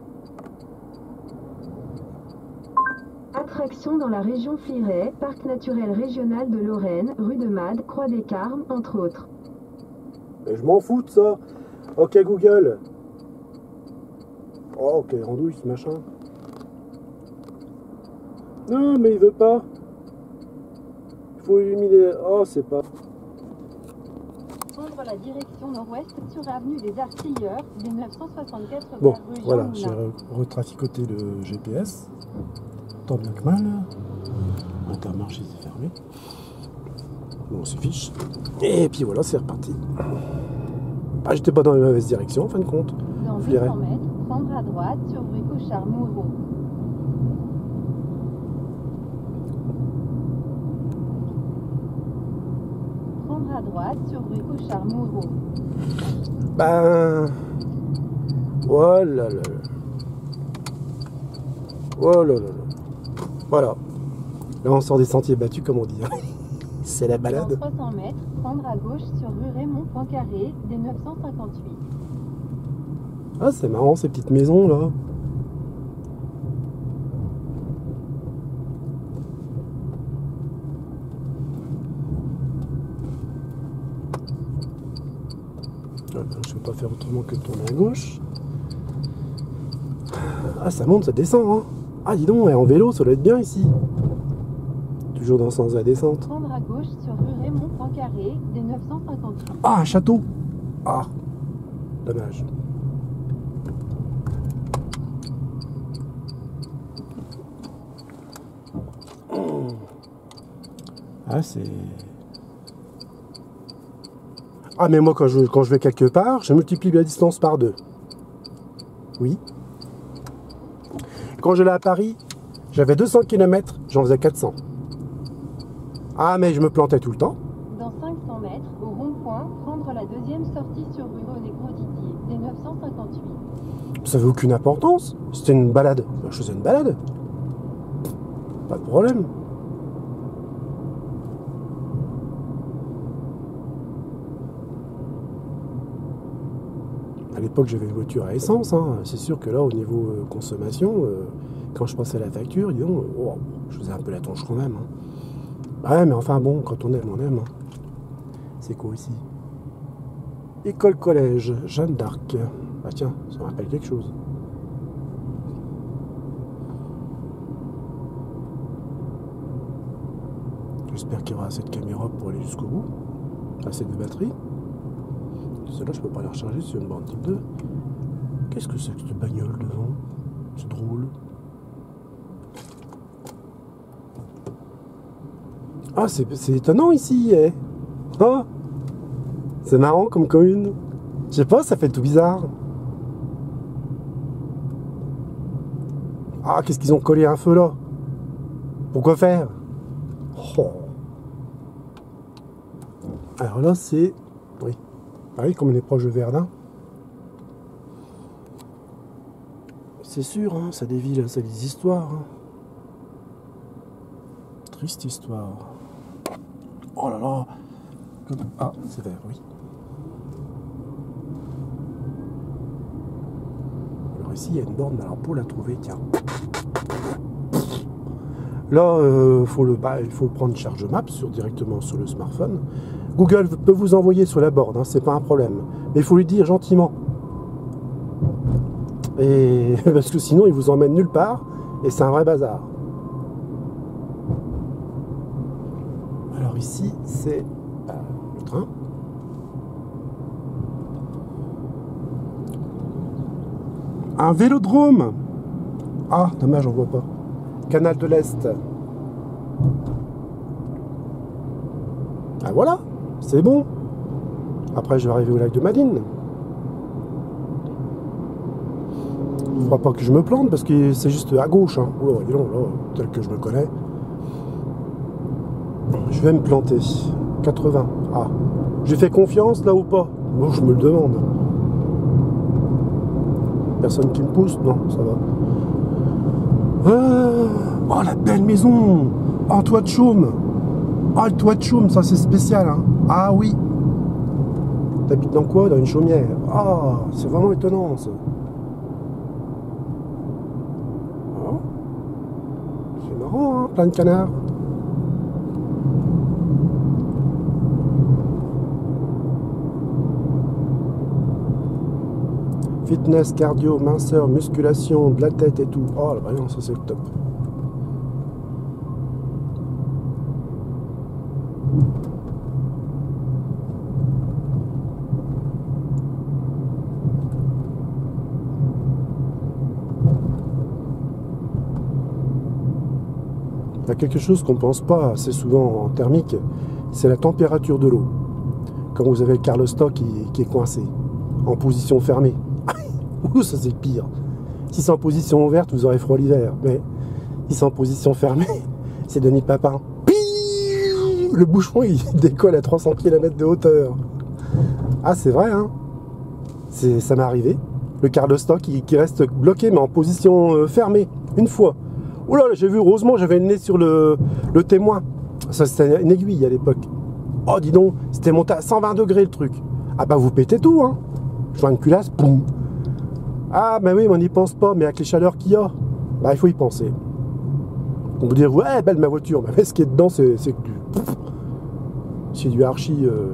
Attraction dans la région Flirey, parc naturel régional de Lorraine, rue de Made, Croix des Carmes, entre autres. Mais je m'en fous de ça. Ok Google. Oh, quelle rendouille ce machin. Non, mais il veut pas. Il faut illuminer. Oh, c'est pas. Prendre la direction nord-ouest sur l'avenue des Artilleurs, des neuf cent soixante-quatre. Bon, voilà, j'ai retraficoté le G P S. Tant bien que mal. Intermarché, c'est fermé. Bon, on se fiche. Et puis voilà, c'est reparti. Ah, j'étais pas dans la mauvaise direction en fin de compte. Dans deux cents mètres, prendre à droite sur rue Cochard-Mouveau. Prendre à droite sur rue Cochard-Mouveau. Ben. Oh là là. Oh là là. Voilà. Là, on sort des sentiers battus, comme on dit. C'est la balade. Dans trois cents mètres, prendre à gauche sur rue Raymond-Poincaré, des neuf cent cinquante-huit. Ah, c'est marrant ces petites maisons là. Ah, ben, je ne peux pas faire autrement que de tourner à gauche. Ah, ça monte, ça descend, hein. Ah, dis donc, et en vélo, ça doit être bien ici. Toujours dans le sens de la descente. Prendre à gauche sur rue Raymond-Poincaré, des neuf cent cinquante. Ah, un château. Ah, dommage. Ah, c'est... Ah, mais moi, quand je, quand je vais quelque part, je multiplie la distance par deux. Oui. Quand j'allais à Paris, j'avais deux cents kilomètres, j'en faisais quatre cents. Ah, mais je me plantais tout le temps. Dans cinq cents mètres, au rond-point, prendre la deuxième sortie sur rue René-Conditti, des neuf cent cinquante-huit. Ça n'avait aucune importance. C'était une balade. Je faisais une balade. Pas de problème. À l'époque, j'avais une voiture à essence. Hein. C'est sûr que là, au niveau euh, consommation, euh, quand je pensais à la facture, dis donc, oh, je faisais un peu la tronche quand même. Hein. Ouais, mais enfin bon, quand on aime, on aime. Hein. C'est quoi ici? École-collège, Jeanne d'Arc. Ah tiens, ça me rappelle quelque chose. J'espère qu'il y aura assez de caméras pour aller jusqu'au bout. Assez de batterie. Celle-là, je peux pas la recharger sur une borne type deux. Qu'est-ce que c'est que cette bagnole devant? C'est drôle. Ah, c'est étonnant ici. Eh. Ah, c'est marrant comme commune. Je sais pas, ça fait tout bizarre. Ah, qu'est-ce qu'ils ont collé un feu là? Pourquoi faire? Oh. Alors là, c'est... Oui. Ah oui, comme on est proche de Verdun. C'est sûr, hein, ça dévie, là, ça des histoires. Hein. Triste histoire. Oh là là. Ah, c'est vert, oui. Alors ici, il y a une borne, alors pour la trouver, tiens. Là, euh, faut le, bah, il faut prendre ChargeMap sur, directement sur le smartphone. Google peut vous envoyer sur la borne, hein, c'est pas un problème. Mais il faut lui dire gentiment. Et, parce que sinon, il vous emmène nulle part et c'est un vrai bazar. Alors ici, c'est euh, le train. Un vélodrome. Ah, dommage, on voit pas. Canal de l'Est. Ah voilà, c'est bon. Après je vais arriver au lac de Madine. Il ne faudra pas que je me plante parce que c'est juste à gauche. Hein. Oh là, là, tel que je me connais. Je vais me planter. quatre-vingts. Ah. J'ai fait confiance là ou pas? Moi je me le demande. Personne qui me pousse? Non, ça va. Ah, oh la belle maison! Oh toit de chaume! Oh le toit de chaume, ça c'est spécial hein. Ah oui! T'habites dans quoi? Dans une chaumière. Ah, c'est vraiment étonnant ça. Oh. C'est marrant hein, plein de canards. Fitness, cardio, minceur, musculation, de la tête et tout. Oh, là, non, ça c'est le top. Il y a quelque chose qu'on ne pense pas assez souvent en thermique, c'est la température de l'eau. Quand vous avez le carlostan qui, qui est coincé, en position fermée. Ouh, ça c'est pire. Si c'est en position ouverte, vous aurez froid l'hiver. Mais si c'est en position fermée, c'est Denis Papin. Le bouchon, il décolle à trois cents kilomètres de hauteur. Ah, c'est vrai, hein. Ça m'est arrivé. Le carlostan qui, qui reste bloqué, mais en position euh, fermée. Une fois. Ouh là, j'ai vu, heureusement, j'avais le nez sur le, le témoin. Ça, c'était une aiguille à l'époque. Oh, dis donc, c'était monté à cent vingt degrés le truc. Ah bah, vous pétez tout, hein. Je vois une culasse, poum. Ah, ben oui, mais on n'y pense pas, mais avec les chaleurs qu'il y a, bah, il faut y penser. On peut dire, ouais, belle ma voiture, mais ce qui est dedans, c'est du. C'est du archi euh,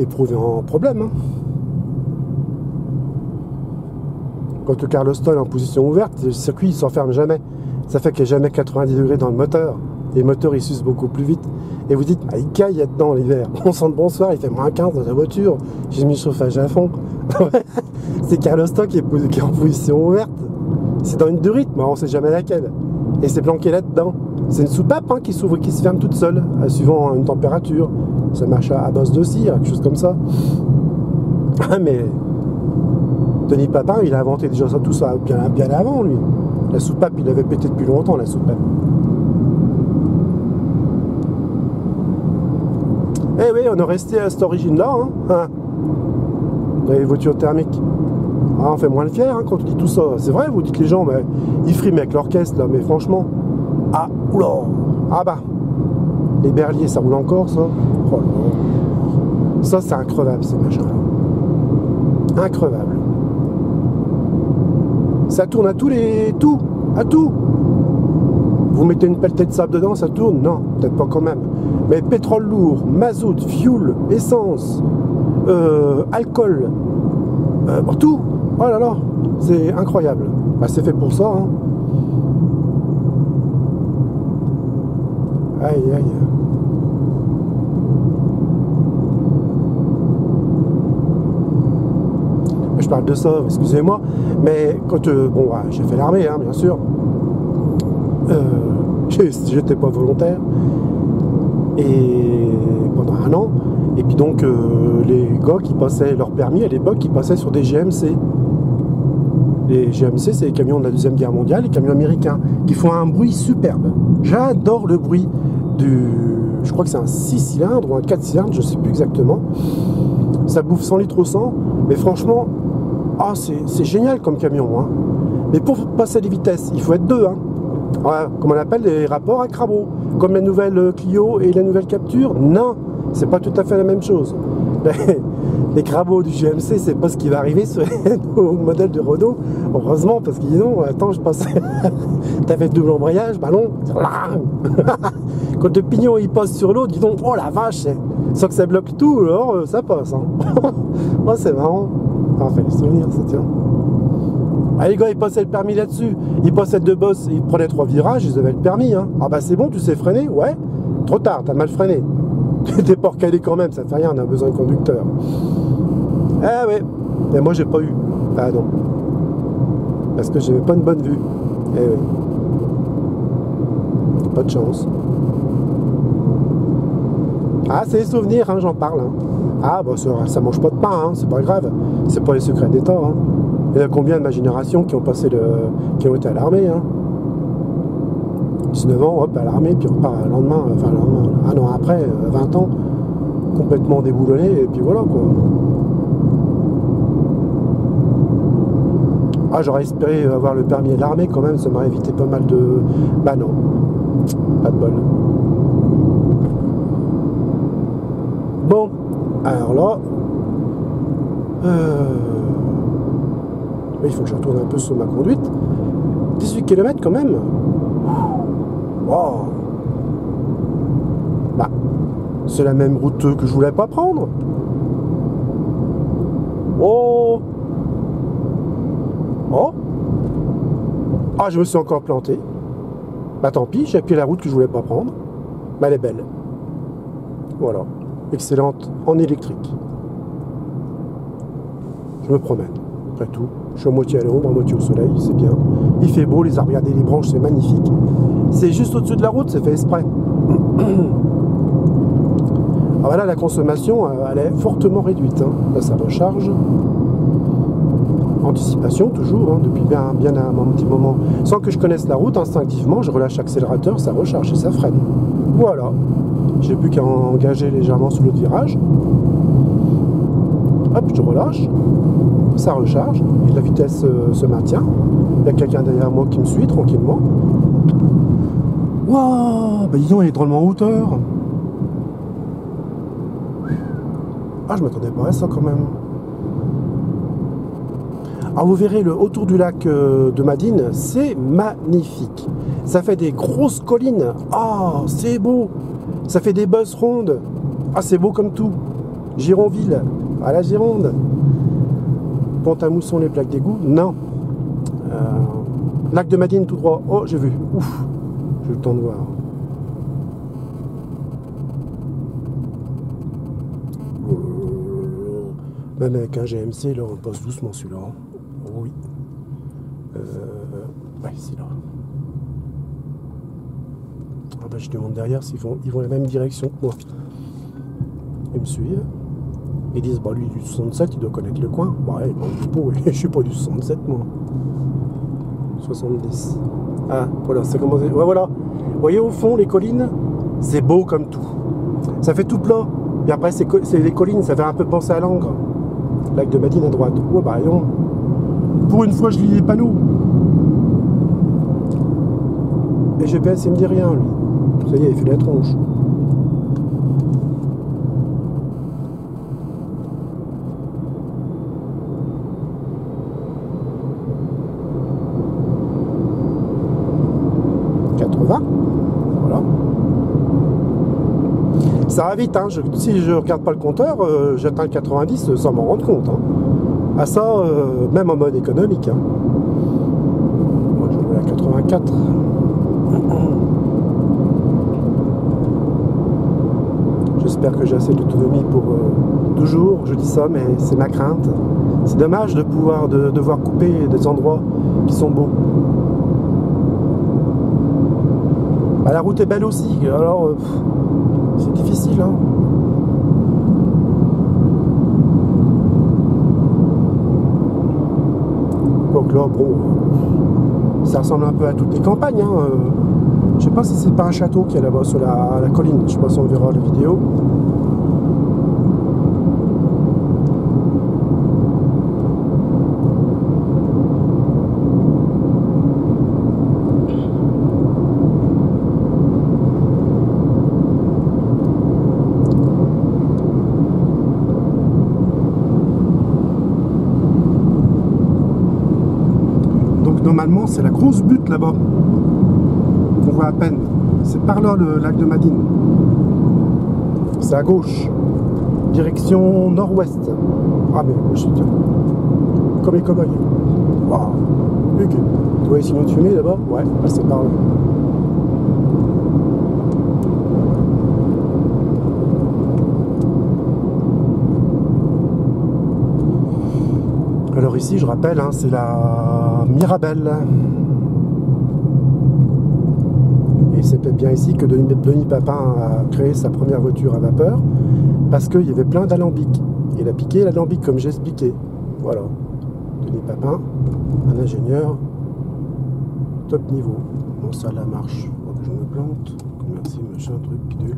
éprouvé en problème. Hein. Quand le carlostan est en position ouverte, le circuit, il s'enferme jamais. Ça fait qu'il n'y a jamais quatre-vingt-dix degrés dans le moteur. Et le moteur, il s'use beaucoup plus vite. Et vous dites, bah, il caille là-dedans l'hiver. On sent de bonsoir, il fait moins quinze dans la voiture. J'ai mis le chauffage à fond. C'est carlostan qui est en position ouverte. C'est dans une durite, mais on ne sait jamais laquelle. Et c'est planqué là-dedans. C'est une soupape hein, qui s'ouvre et qui se ferme toute seule, suivant une température. Ça marche à bosse de cire, quelque chose comme ça. Ah, mais Denis Papin, il a inventé déjà ça, tout ça bien, bien avant, lui. La soupape, il l'avait pété depuis longtemps, la soupape. Eh oui, on est resté à cette origine-là, hein, hein. Dans les voitures thermiques. Ah, on fait moins le fier hein, quand on dit tout ça. C'est vrai, vous dites les gens, mais ils friment avec l'orchestre, là, mais franchement. Ah, oula. Ah bah. Les berliers, ça roule encore, ça. Oh là là. Ça, c'est increvable, ces machins-là. Increvable. Ça tourne à tous les... Tout. À tout. Vous mettez une pelletée de sable dedans, ça tourne? Non, peut-être pas quand même. Mais pétrole lourd, mazout, fuel, essence, euh, alcool, euh, tout. Oh là là, c'est incroyable. Bah, c'est fait pour ça. Hein. Aïe, aïe. Je parle de ça, excusez-moi. Mais quand... Euh, bon, bah, j'ai fait l'armée, hein, bien sûr. Euh, j'étais pas volontaire. Et pendant un an, et puis donc euh, les gars qui passaient leur permis à l'époque, ils passaient sur des G M C. Les G M C, c'est les camions de la Deuxième Guerre mondiale, les camions américains, qui font un bruit superbe. J'adore le bruit du... Je crois que c'est un six cylindres ou un quatre cylindres, je ne sais plus exactement. Ça bouffe cent litres au cent, mais franchement, ah, c'est génial comme camion. Hein. Mais pour passer les vitesses, il faut être deux. Hein. Alors, comme on appelle les rapports à crabeau, comme la nouvelle Clio et la nouvelle Capture, non, c'est pas tout à fait la même chose. Les, les crabeaux du G M C, c'est pas ce qui va arriver sur au modèle de Renault, heureusement, parce qu'ils disent non, attends, je passe, t'avais double embrayage, ballon, quand le pignon il passe sur l'eau, dis donc, oh la vache, sans que ça bloque tout, alors ça passe. Hein. Oh, c'est marrant, enfin, fait les souvenirs, ça tient. Ah les gars, ils passaient le permis là-dessus. Ils passaient deux bosses, ils prenaient trois virages, ils avaient le permis. Hein. Ah bah c'est bon, tu sais freiner? Ouais. Trop tard, t'as mal freiné. T'es pas recalé quand même, ça fait rien, on a besoin de conducteur. Eh ouais. Mais moi j'ai pas eu. Ah non. Parce que j'avais pas une bonne vue. Eh oui. pas de chance. Ah, c'est les souvenirs, hein, j'en parle. Hein. Ah, bah ça, ça mange pas de pain, hein, c'est pas grave. C'est pas les secrets d'État. Hein. Il y a combien de ma génération qui ont passé le, qui ont été à l'armée hein. dix-neuf ans, hop, à l'armée, puis on repart le lendemain, enfin le lendemain, un an après, vingt ans, complètement déboulonné, et puis voilà quoi. Ah, j'aurais espéré avoir le permis de l'armée quand même, ça m'aurait évité pas mal de... Bah non, pas de bol. Bon, alors là... Euh... Il faut que je retourne un peu sur ma conduite. dix-huit kilomètres quand même. Wow. Bah, c'est la même route que je voulais pas prendre. Oh. Oh. Ah, je me suis encore planté. Bah tant pis, j'ai appuyé la route que je voulais pas prendre. Bah elle est belle. Voilà. Excellente en électrique. Je me promène. Après tout, je suis à moitié à l'ombre, à moitié au soleil, c'est bien. Il fait beau, les arbres, regardez les branches, c'est magnifique. C'est juste au-dessus de la route, c'est fait exprès. Alors là, la consommation, elle est fortement réduite. Hein. Là, ça recharge. Anticipation, toujours, hein, depuis bien, bien un petit moment. Sans que je connaisse la route, instinctivement, je relâche l'accélérateur, ça recharge et ça freine. Voilà. J'ai plus qu'à engager légèrement sur l'autre virage. Hop, je relâche. Ça recharge, et la vitesse euh, se maintient. Il y a quelqu'un derrière moi qui me suit tranquillement. Waouh, bah dis donc, il est drôlement en hauteur. Ah, je m'attendais pas à ça quand même. Alors vous verrez, le autour du lac euh, de Madine, c'est magnifique. Ça fait des grosses collines. Ah, oh, c'est beau. Ça fait des bosses rondes. Ah, c'est beau comme tout. Gironville, à la Gironde. Pont-à-Mousson, les plaques d'égout, non. Euh, lac de Madine tout droit. Oh, j'ai vu. Ouf, j'ai eu le temps de voir. Même avec un G M C, là, on passe doucement celui-là. Oui. Euh, ouais, c'est là. Ah ben, je demande derrière s'ils vont, ils vont la même direction que moi. Ils me suivent. Ils disent, bah lui du soixante-sept, il doit connaître le coin. Bah ouais, bon, je suis pas du soixante-sept, moi. soixante-dix. Ah, voilà, c'est commencé. Ouais, voilà. Vous voyez au fond, les collines, c'est beau comme tout. Ça fait tout plat. Et après, c'est les collines, ça fait un peu penser à l'Angre. Lac de Madine à droite. Ouais, bah non. Pour une fois, je lis les panneaux. Et G P S, il me dit rien, lui. Ça y est, il fait de la tronche. Ça va vite, hein. je, si je regarde pas le compteur, euh, j'atteins le quatre-vingt-dix sans m'en rendre compte. Hein. À ça, euh, même en mode économique. Hein. Moi, je roule à quatre-vingt-quatre. J'espère que j'ai assez d'autonomie pour euh, toujours. Je dis ça, mais c'est ma crainte. C'est dommage de pouvoir de, devoir couper des endroits qui sont beaux. Bah, la route est belle aussi, alors... Euh, c'est difficile, hein. Donc là, bon, ça ressemble un peu à toutes les campagnes, hein. Je sais pas si c'est pas un château qu'il y a là-bas sur la, la colline. Je sais pas si on verra la vidéo. C'est la grosse butte là-bas qu'on voit à peine. C'est par là le lac de Madine. C'est à gauche, direction nord-ouest. Ah mais je suis comme les cow-boys. Waouh. Ok. Tu vois ici une fumée là-bas. Ouais, bah, c'est par là. Alors ici, je rappelle, hein, c'est la Mirabelle. Et c'est peut-être bien ici que Denis Papin a créé sa première voiture à vapeur parce qu'il y avait plein d'alambics. Il a piqué l'alambic comme j'ai expliqué. Voilà. Denis Papin, un ingénieur top niveau. Nonsard-Lamarche. Je me plante. Commercy, machin, truc, bidule.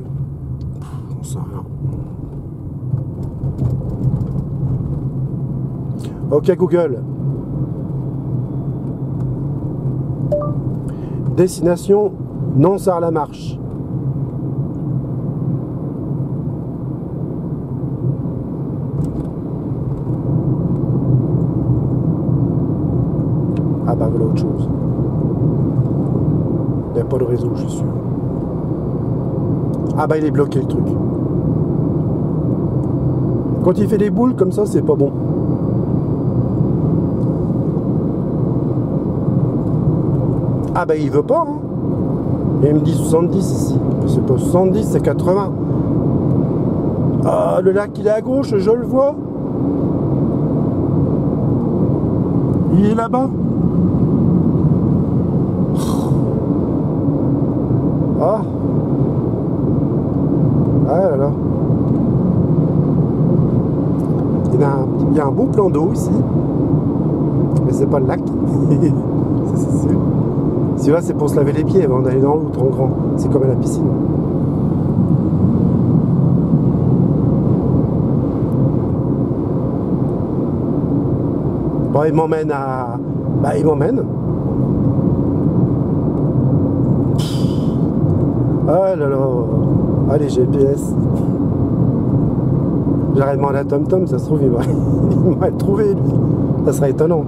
On sent rien. Ok Google. Destination Nonsard-Lamarche. Ah bah voilà autre chose. Il n'y a pas de réseau, je suis sûr. Ah bah il est bloqué le truc. Quand il fait des boules comme ça, c'est pas bon. Ah bah il veut pas, hein. Il me dit soixante-dix ici. C'est pas soixante-dix, c'est quatre-vingts. Ah, le lac il est à gauche, je le vois. Il est là-bas. Ah. Ah là là. Il y a un, il y a un beau plan d'eau ici. Mais c'est pas le lac. C'est sûr. Celui-là, c'est pour se laver les pieds avant d'aller dans l'eau trop grand. C'est comme à la piscine. Bon, il m'emmène à... Bah, il m'emmène. Oh là là. Allez, G P S. J'aurais demandé à TomTom, ça se trouve, il m'aurait trouvé, lui. Ça serait étonnant.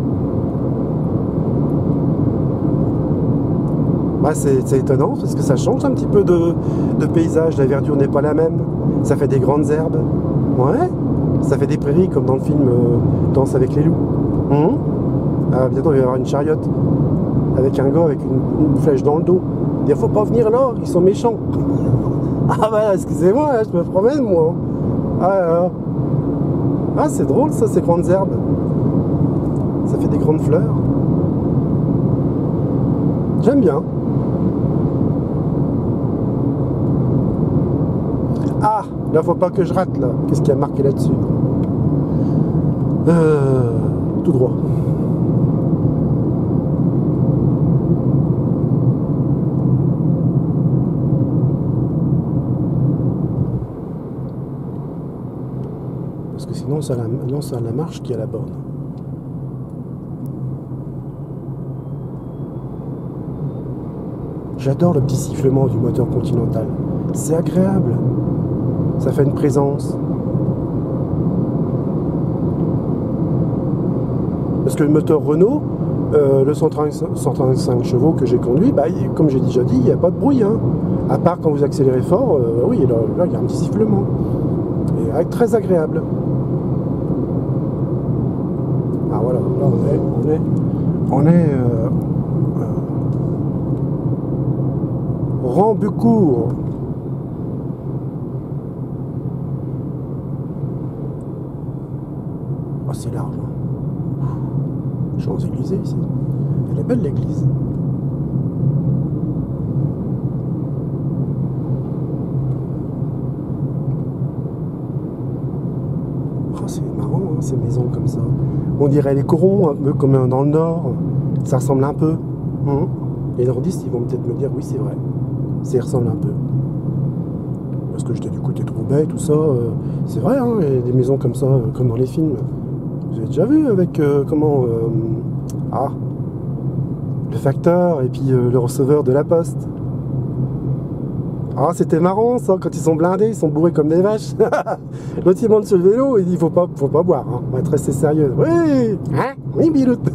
Ouais, c'est étonnant parce que ça change un petit peu de, de paysage, la verdure n'est pas la même, ça fait des grandes herbes, ouais, ça fait des prairies comme dans le film euh, Danse avec les loups. Mmh. Ah, bientôt il va y avoir une chariote avec un gars avec une, une flèche dans le dos. Il faut pas venir là, ils sont méchants. Ah bah excusez-moi, je me promène moi. Ah, ah. Ah c'est drôle ça, ces grandes herbes, ça fait des grandes fleurs, j'aime bien. Ah, là, faut pas que je rate, là. Qu'est-ce qu'il y a marqué là-dessus? Euh, tout droit. Parce que sinon, ça lance à la marche qui est à la borne. J'adore le petit sifflement du moteur continental. C'est agréable. Ça fait une présence. Parce que le moteur Renault, euh, le cent trente-cinq chevaux que j'ai conduit, bah, comme j'ai déjà dit, il n'y a pas de bruit. Hein. À part quand vous accélérez fort, euh, oui, là il y a un petit sifflement. Et euh, très agréable. Ah voilà, là on est. On est. On est euh, euh, Rambucourt. C'est large. Champs-Élysées ici. Elle est belle l'église. Oh, c'est marrant hein, ces maisons comme ça. On dirait les corons, un peu comme dans le nord. Ça ressemble un peu. Mmh. Les nordistes, ils vont peut-être me dire oui, c'est vrai. Ça ressemble un peu. Parce que j'étais du côté de Roubaix, tout ça. Euh, c'est vrai, hein, il y a des maisons comme ça, euh, comme dans les films. Vous avez déjà vu avec euh, comment euh, ah, le facteur et puis euh, le receveur de la poste. Ah c'était marrant ça, quand ils sont blindés, ils sont bourrés comme des vaches. L'autre il monte sur le vélo et il dit faut pas, faut pas boire, hein. On va être resté sérieux. Oui, hein, oui biloute.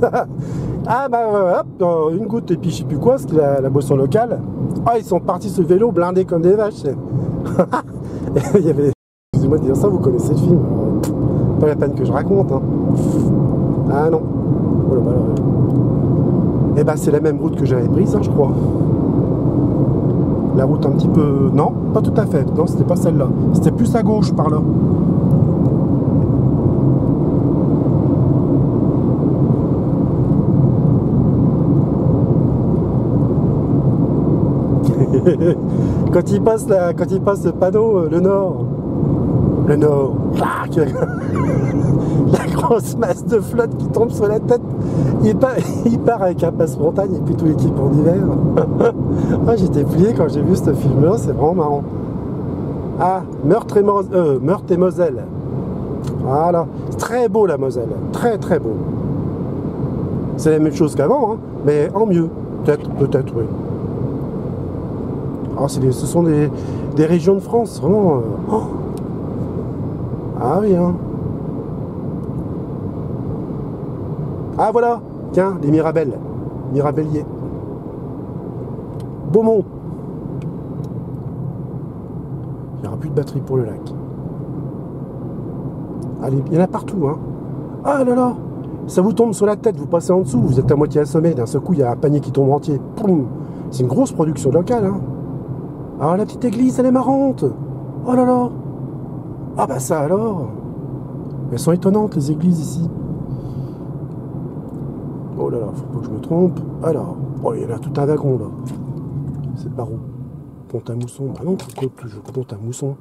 Ah bah hop, une goutte et puis je sais plus quoi, c'est la, la boisson locale. Ah ils sont partis sur le vélo blindés comme des vaches. Il y avait, excusez-moi de dire ça, vous connaissez le film. Pas la peine que je raconte, hein. Ah non. Oh là, bah là. Et bah c'est la même route que j'avais prise, hein, je crois. La route un petit peu... Non, pas tout à fait. Non, c'était pas celle-là. C'était plus à gauche, par là. Quand il passe là, quand il passe le panneau, le nord, le nord, la grosse masse de flotte qui tombe sur la tête, il part, il part avec un passe-montagne et puis tout l'équipement d'hiver. Ah, j'étais plié quand j'ai vu ce film-là, c'est vraiment marrant. Ah, Meurthe et, Mose, euh, Meurthe et Moselle. Voilà, c'est très beau la Moselle, très très beau. C'est la même chose qu'avant, hein, mais en mieux, peut-être, peut-être, oui. Oh, c'est des, ce sont des, des régions de France, vraiment. Oh. Ah oui, hein. Ah voilà, tiens, les Mirabelles, Mirabelliers. Beaumont. Il n'y aura plus de batterie pour le lac. Allez, il y en a partout, hein. Ah là là, ça vous tombe sur la tête, vous passez en dessous, vous êtes à moitié assommé, d'un seul coup, il y a un panier qui tombe entier. C'est une grosse production locale, hein. Ah, la petite église, elle est marrante. Oh là là. Ah bah ça alors. Elles sont étonnantes, les églises, ici. Oh là là, faut pas que je me trompe. Alors, oh, il y en a tout un wagon, là. C'est par où? Pont-à-Mousson. Ah non, je compte, je compte à Mousson.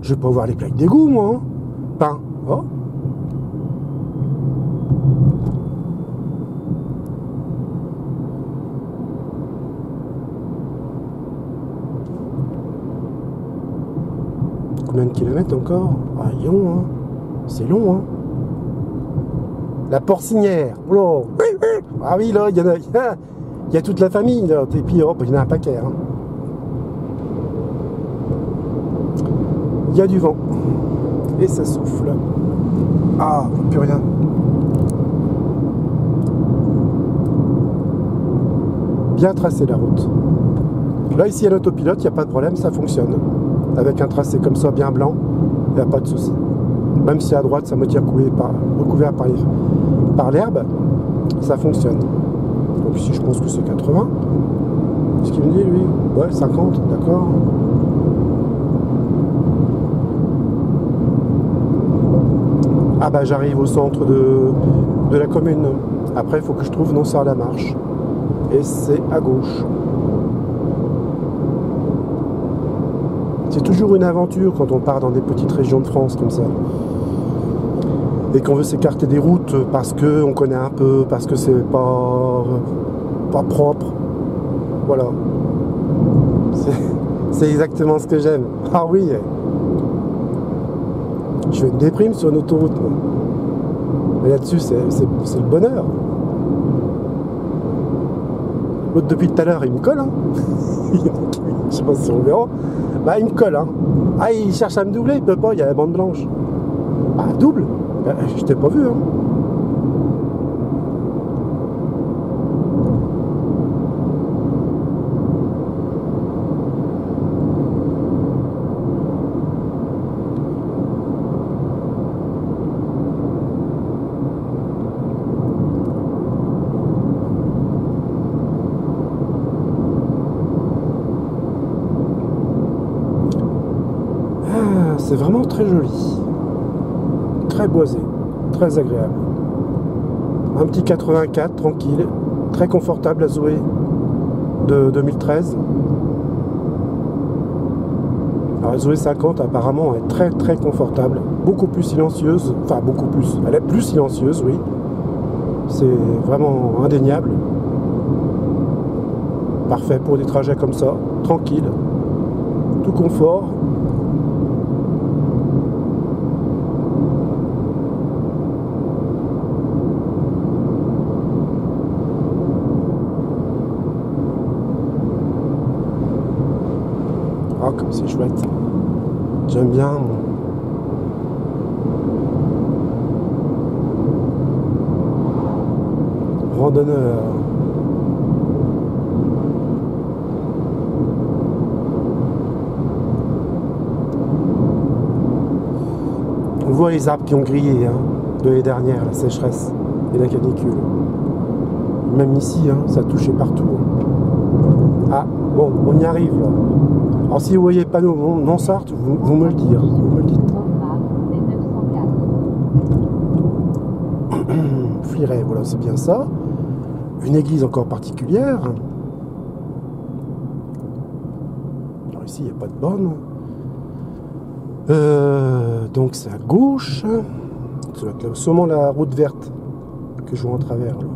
Je vais pas voir les plaques d'égout, moi. Hein. Pain. Oh. Combien de kilomètres encore? Ah, Lyon, hein. C'est long, hein. La Porcinière. Oh. Ah oui, là, il y en a... Il y a toute la famille, là. Et puis, oh, il y en a un paquet, hein. Il y a du vent. Et ça souffle. Ah, plus rien. Bien tracé, la route. Là, ici, à l'autopilote, il n'y a pas de problème, ça fonctionne. Avec un tracé comme ça, bien blanc, il n'y a pas de souci. Même si à droite, ça me tire par, recouvert par, par l'herbe, ça fonctionne. Donc ici, je pense que c'est quatre-vingts. Ce qu'il me dit, lui, ouais, cinquante, d'accord. Ah bah j'arrive au centre de, de la commune. Après, il faut que je trouve Nonsard-Lamarche. Et c'est à gauche. C'est toujours une aventure quand on part dans des petites régions de France comme ça. Et qu'on veut s'écarter des routes parce qu'on connaît un peu, parce que c'est pas, pas propre. Voilà. C'est exactement ce que j'aime. Ah oui! Je fais une déprime sur une autoroute. Moi. Mais là-dessus, c'est le bonheur. L'autre, depuis tout à l'heure, il me colle. Hein. Je sais pas si on verra. Bah, il me colle. Hein. Ah, il cherche à me doubler, il peut pas, il y a la bande blanche. Ah, double? Je t'ai pas vu. Hein. C'est vraiment très joli, très boisé, très agréable. Un petit quatre-vingt-quatre tranquille, très confortable, la Zoé de deux mille treize. Alors la Zoé cinquante apparemment est très très confortable, beaucoup plus silencieuse, enfin beaucoup plus, elle est plus silencieuse, oui. C'est vraiment indéniable. Parfait pour des trajets comme ça, tranquille, tout confort. Comme c'est chouette, j'aime bien. Randonneur. On voit les arbres qui ont grillé, hein, de l'année dernière, la sécheresse et la canicule. Même ici, hein, ça touchait partout. Ah, bon, on y arrive là. Alors si vous voyez le panneau Nonsart, vous, vous me le dites. Vous me le dites. Flirey, voilà, c'est bien ça. Une église encore particulière. Russie, il n'y a pas de borne. Euh, donc c'est à gauche. Ça doit être sûrement la route verte que je vois en travers. Là.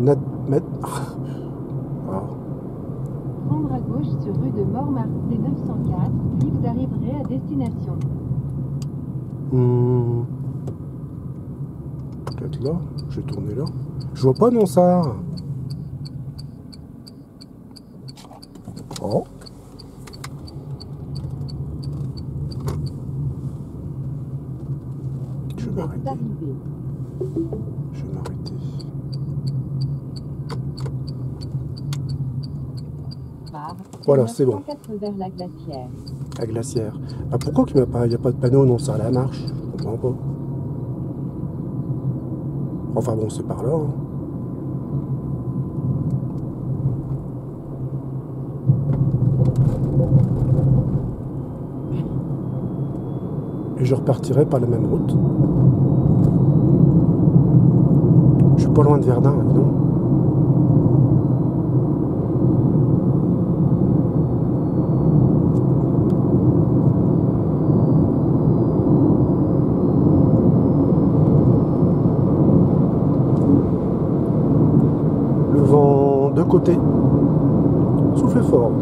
Nat... Met... Prendre à gauche sur rue de Mormarcy neuf cent quatre, puis vous arriverez à destination. Hum... Peut-être là, je vais tourner là. Je vois pas Nonsard. Oh. Je vais m'arrêter. Je vais m'arrêter. Voilà, c'est bon. Vers la glacière. La glacière. Ah, pourquoi il n'y a pas de panneau Nonsard-Lamarche? Je comprends pas. Enfin bon, c'est par là. Hein. Et je repartirai par la même route. Je suis pas loin de Verdun maintenant. Côté, souffle fort.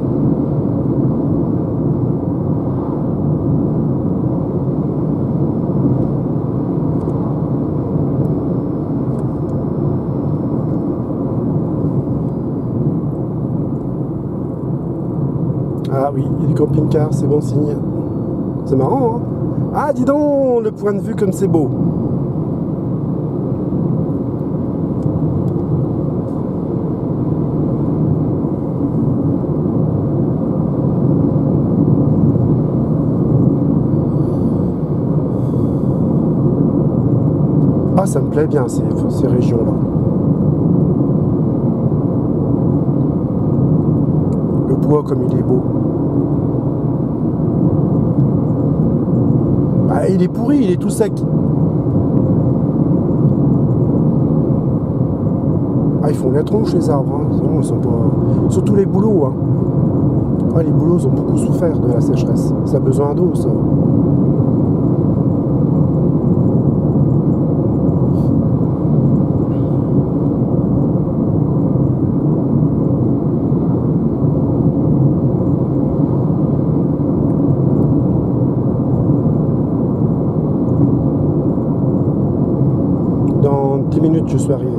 Ah oui, il y a du camping-car, c'est bon signe. C'est marrant, hein? Ah, dis donc, le point de vue comme c'est beau. Ça me plaît bien ces, ces régions-là. Le bois comme il est beau. Ah, il est pourri, il est tout sec. Ah, ils font la tronche les arbres. Hein. Ils sont pas... Surtout les bouleaux. Hein. Ah, les bouleaux ont beaucoup souffert de la sécheresse. Ça a besoin d'eau, ça. Je suis arrivé.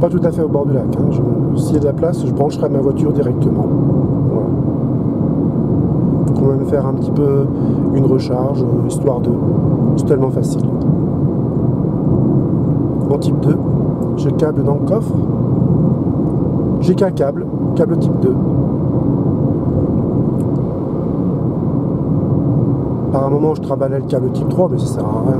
Pas tout à fait au bord du lac. Hein. Je, s'il y a de la place, je brancherai ma voiture directement. Voilà. On va même faire un petit peu une recharge, histoire de. C'est tellement facile. En type deux, j'ai le câble dans le coffre. J'ai qu'un câble, câble type deux. Par un moment, je travaillais le câble type trois, mais ça sert à rien.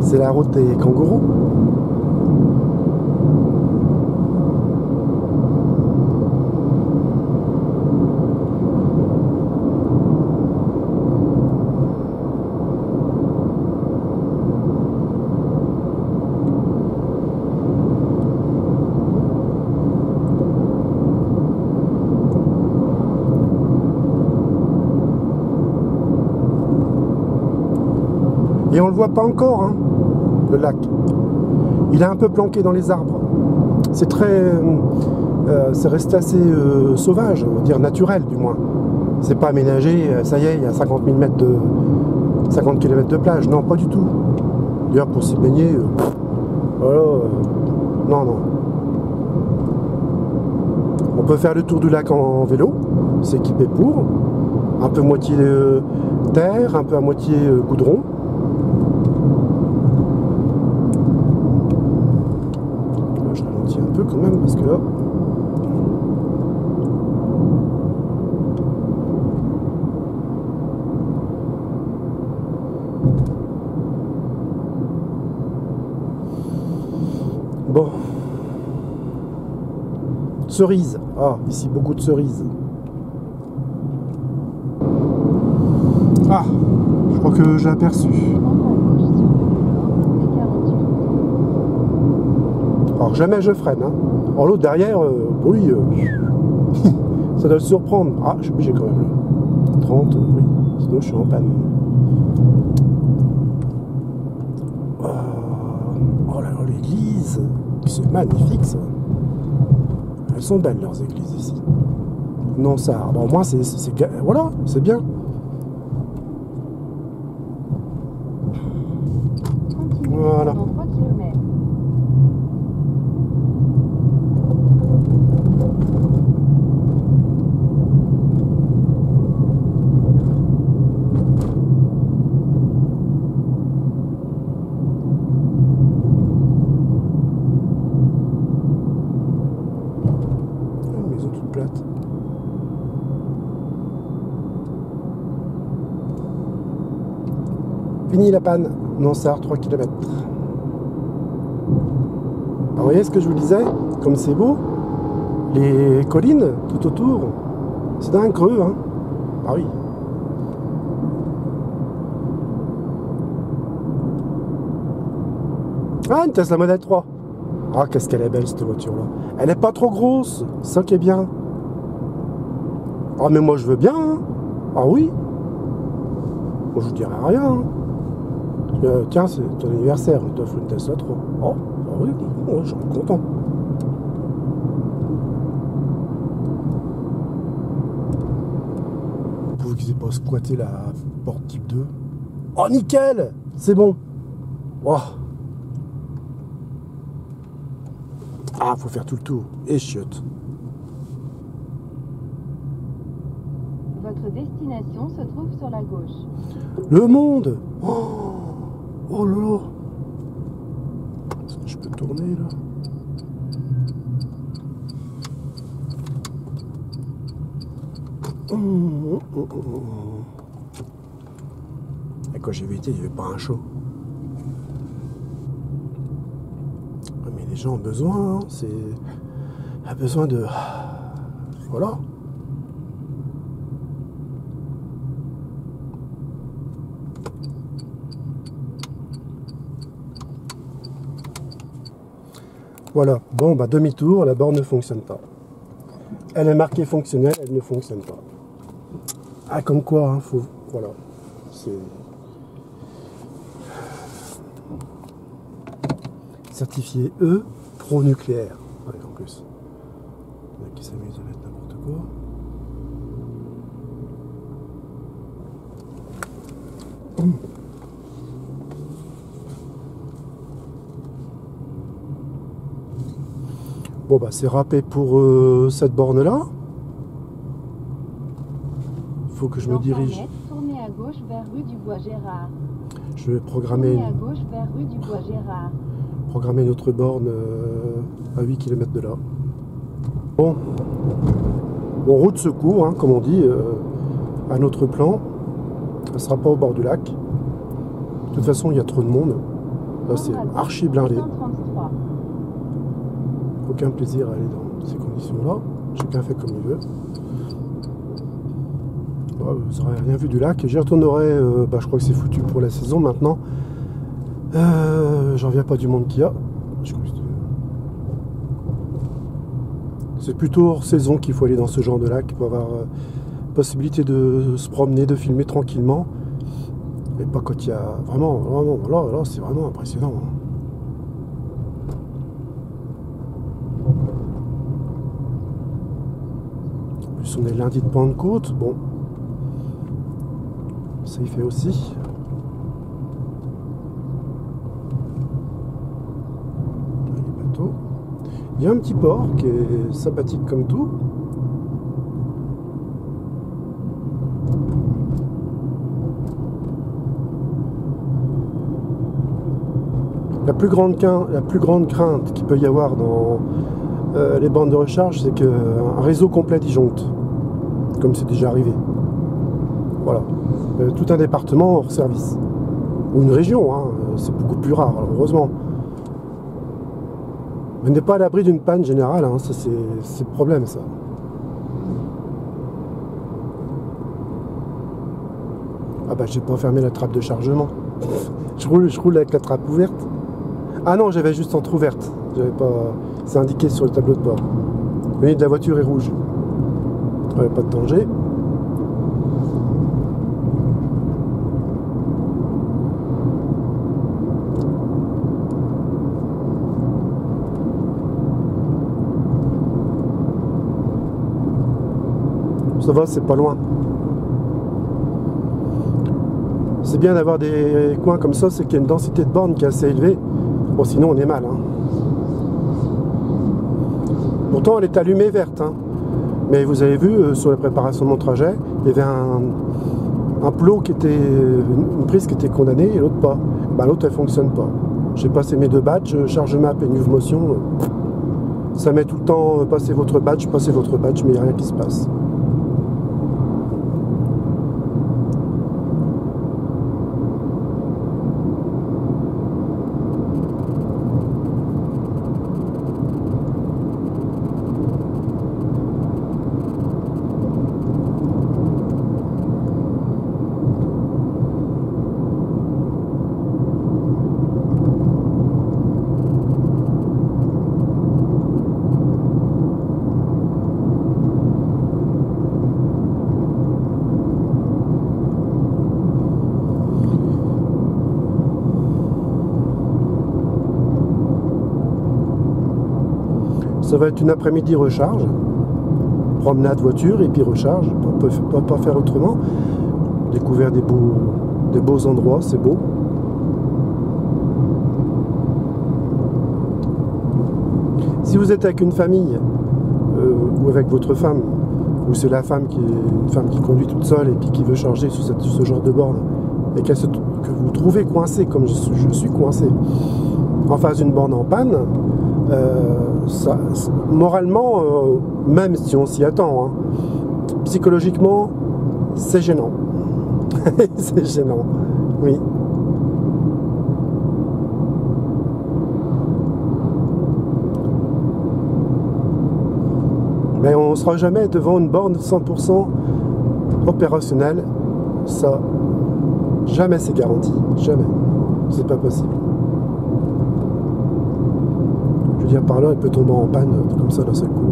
C'est la route des kangourous. Et on le voit pas encore, hein. Le lac. Il est un peu planqué dans les arbres. C'est très... Euh, c'est resté assez euh, sauvage, on va dire naturel du moins. C'est pas aménagé, ça y est, il y a cinquante mille mètres de... cinquante kilomètres de plage. Non, pas du tout. D'ailleurs, pour s'y baigner... Euh, pff, voilà, euh, non, non. On peut faire le tour du lac en vélo. C'est équipé pour. Un peu moitié euh, terre, un peu à moitié euh, goudron. Quand même, parce que là bon, Cerises. Ah, ici, beaucoup de cerises. Ah, je crois que j'ai aperçu. Alors, jamais je freine. Hein. Alors, l'autre derrière, euh, oui, euh, ça doit le surprendre. Ah, je suis obligé quand même. Là. trente, oui. Sinon, je suis en panne. Oh là là, l'église. C'est magnifique, ça. Elles sont belles, leurs églises, ici. Non, ça. Bon, moi, c'est... Voilà, c'est bien. Voilà. Fini la panne, Nonsard, trois kilomètres. Vous voyez ce que je vous disais? Comme c'est beau, les collines tout autour, c'est d'un creux, hein. Ah oui. Ah, une Tesla Model trois. Ah, qu'est-ce qu'elle est belle, cette voiture-là. Elle n'est pas trop grosse, ça qui est bien. Ah, mais moi, je veux bien, hein. Ah oui. Moi, je vous dirais rien, hein. Euh, tiens, c'est ton anniversaire, on t'offre une Tesla trois. Oh, bah oui, oui, je suis content. Vous qu'ils aient pas squatté la porte type deux. Oh, nickel! C'est bon. Wow. Ah, faut faire tout le tour. Et chiotte. Votre destination se trouve sur la gauche. Le monde! Oh. Oh là là! Je peux tourner là. Oh, oh, oh, oh. Et quand j'ai été, il n'y avait pas un show. Mais les gens ont besoin, hein. C'est. Ils ont besoin de. Voilà. Voilà, bon, bah demi-tour, la borne ne fonctionne pas. Elle est marquée fonctionnelle, elle ne fonctionne pas. Ah, comme quoi, hein, faut... Voilà, c'est... Certifié E, pro-nucléaire. Ouais, en plus. Il y en a qui s'amusent à mettre n'importe quoi. Hum. Bon bah c'est râpé pour euh, cette borne là. Il faut que je me dirige. Tournez à gauche vers rue du Bois Gérard. Je vais programmer. Tournez à gauche vers rue du Bois Gérard. Programmer notre borne euh, à huit kilomètres de là. Bon, bon route secours, hein, comme on dit, euh, à notre plan. Elle ne sera pas au bord du lac. De toute façon, il y a trop de monde. Là c'est archi blindé. Aucun plaisir à aller dans ces conditions-là. Chacun fait comme il veut. Ouais, vous n'aurez rien vu du lac. J'y retournerai. Euh, bah, je crois que c'est foutu pour la saison maintenant. Euh, J'en reviens pas du monde qu'il y a. C'est plutôt hors saison qu'il faut aller dans ce genre de lac pour avoir euh, possibilité de se promener, de filmer tranquillement. Mais pas quand il y a vraiment, vraiment. Là, là c'est vraiment impressionnant. Hein. On est lundi de Pentecôte, bon, ça y fait aussi. Les bateaux. Il y a un petit port qui est sympathique comme tout. La plus grande, la plus grande crainte qu'il peut y avoir dans euh, les bornes de recharge, c'est qu'un réseau complet disjoncte. Comme c'est déjà arrivé. Voilà. Euh, tout un département hors service. Ou une région, hein. C'est beaucoup plus rare, heureusement. On n'est pas à l'abri d'une panne générale, hein. Ça, c'est le problème, ça. Ah bah j'ai pas fermé la trappe de chargement. Je roule, je roule avec la trappe ouverte. Ah non, j'avais juste entrouverte. J'avais pas. C'est indiqué sur le tableau de bord. Le nez de la voiture est rouge. Ouais, pas de danger. Ça va, c'est pas loin. C'est bien d'avoir des coins comme ça, c'est qu'il y a une densité de bornes qui est assez élevée. Bon, sinon on est mal, hein. Pourtant elle est allumée verte, hein. Mais vous avez vu, euh, sur la préparation de mon trajet, il y avait un, un plot qui était, une prise qui était condamnée et l'autre pas. Ben, l'autre elle fonctionne pas. J'ai passé mes deux badges, ChargeMap et New Motion. Euh, ça met tout le temps, euh, passez votre badge, passez votre badge, mais il n'y a rien qui se passe. Ça va être une après-midi recharge, promenade voiture et puis recharge, on peut pas, pas faire autrement. Découvert des beaux, des beaux endroits, c'est beau. Si vous êtes avec une famille euh, ou avec votre femme, ou c'est la femme qui est une femme qui conduit toute seule et puis qui veut charger sur, cette, sur ce genre de borne et qu'elle se, que vous trouvez coincé comme je, je suis coincé en face d'une borne en panne. Euh, Ça, moralement, euh, même si on s'y attend, hein, psychologiquement, c'est gênant. C'est gênant, oui. Mais on ne sera jamais devant une borne cent pour cent opérationnelle. Ça, jamais c'est garanti. Jamais. C'est pas possible. Dire par là, elle peut tomber en panne comme ça d'un seul coup.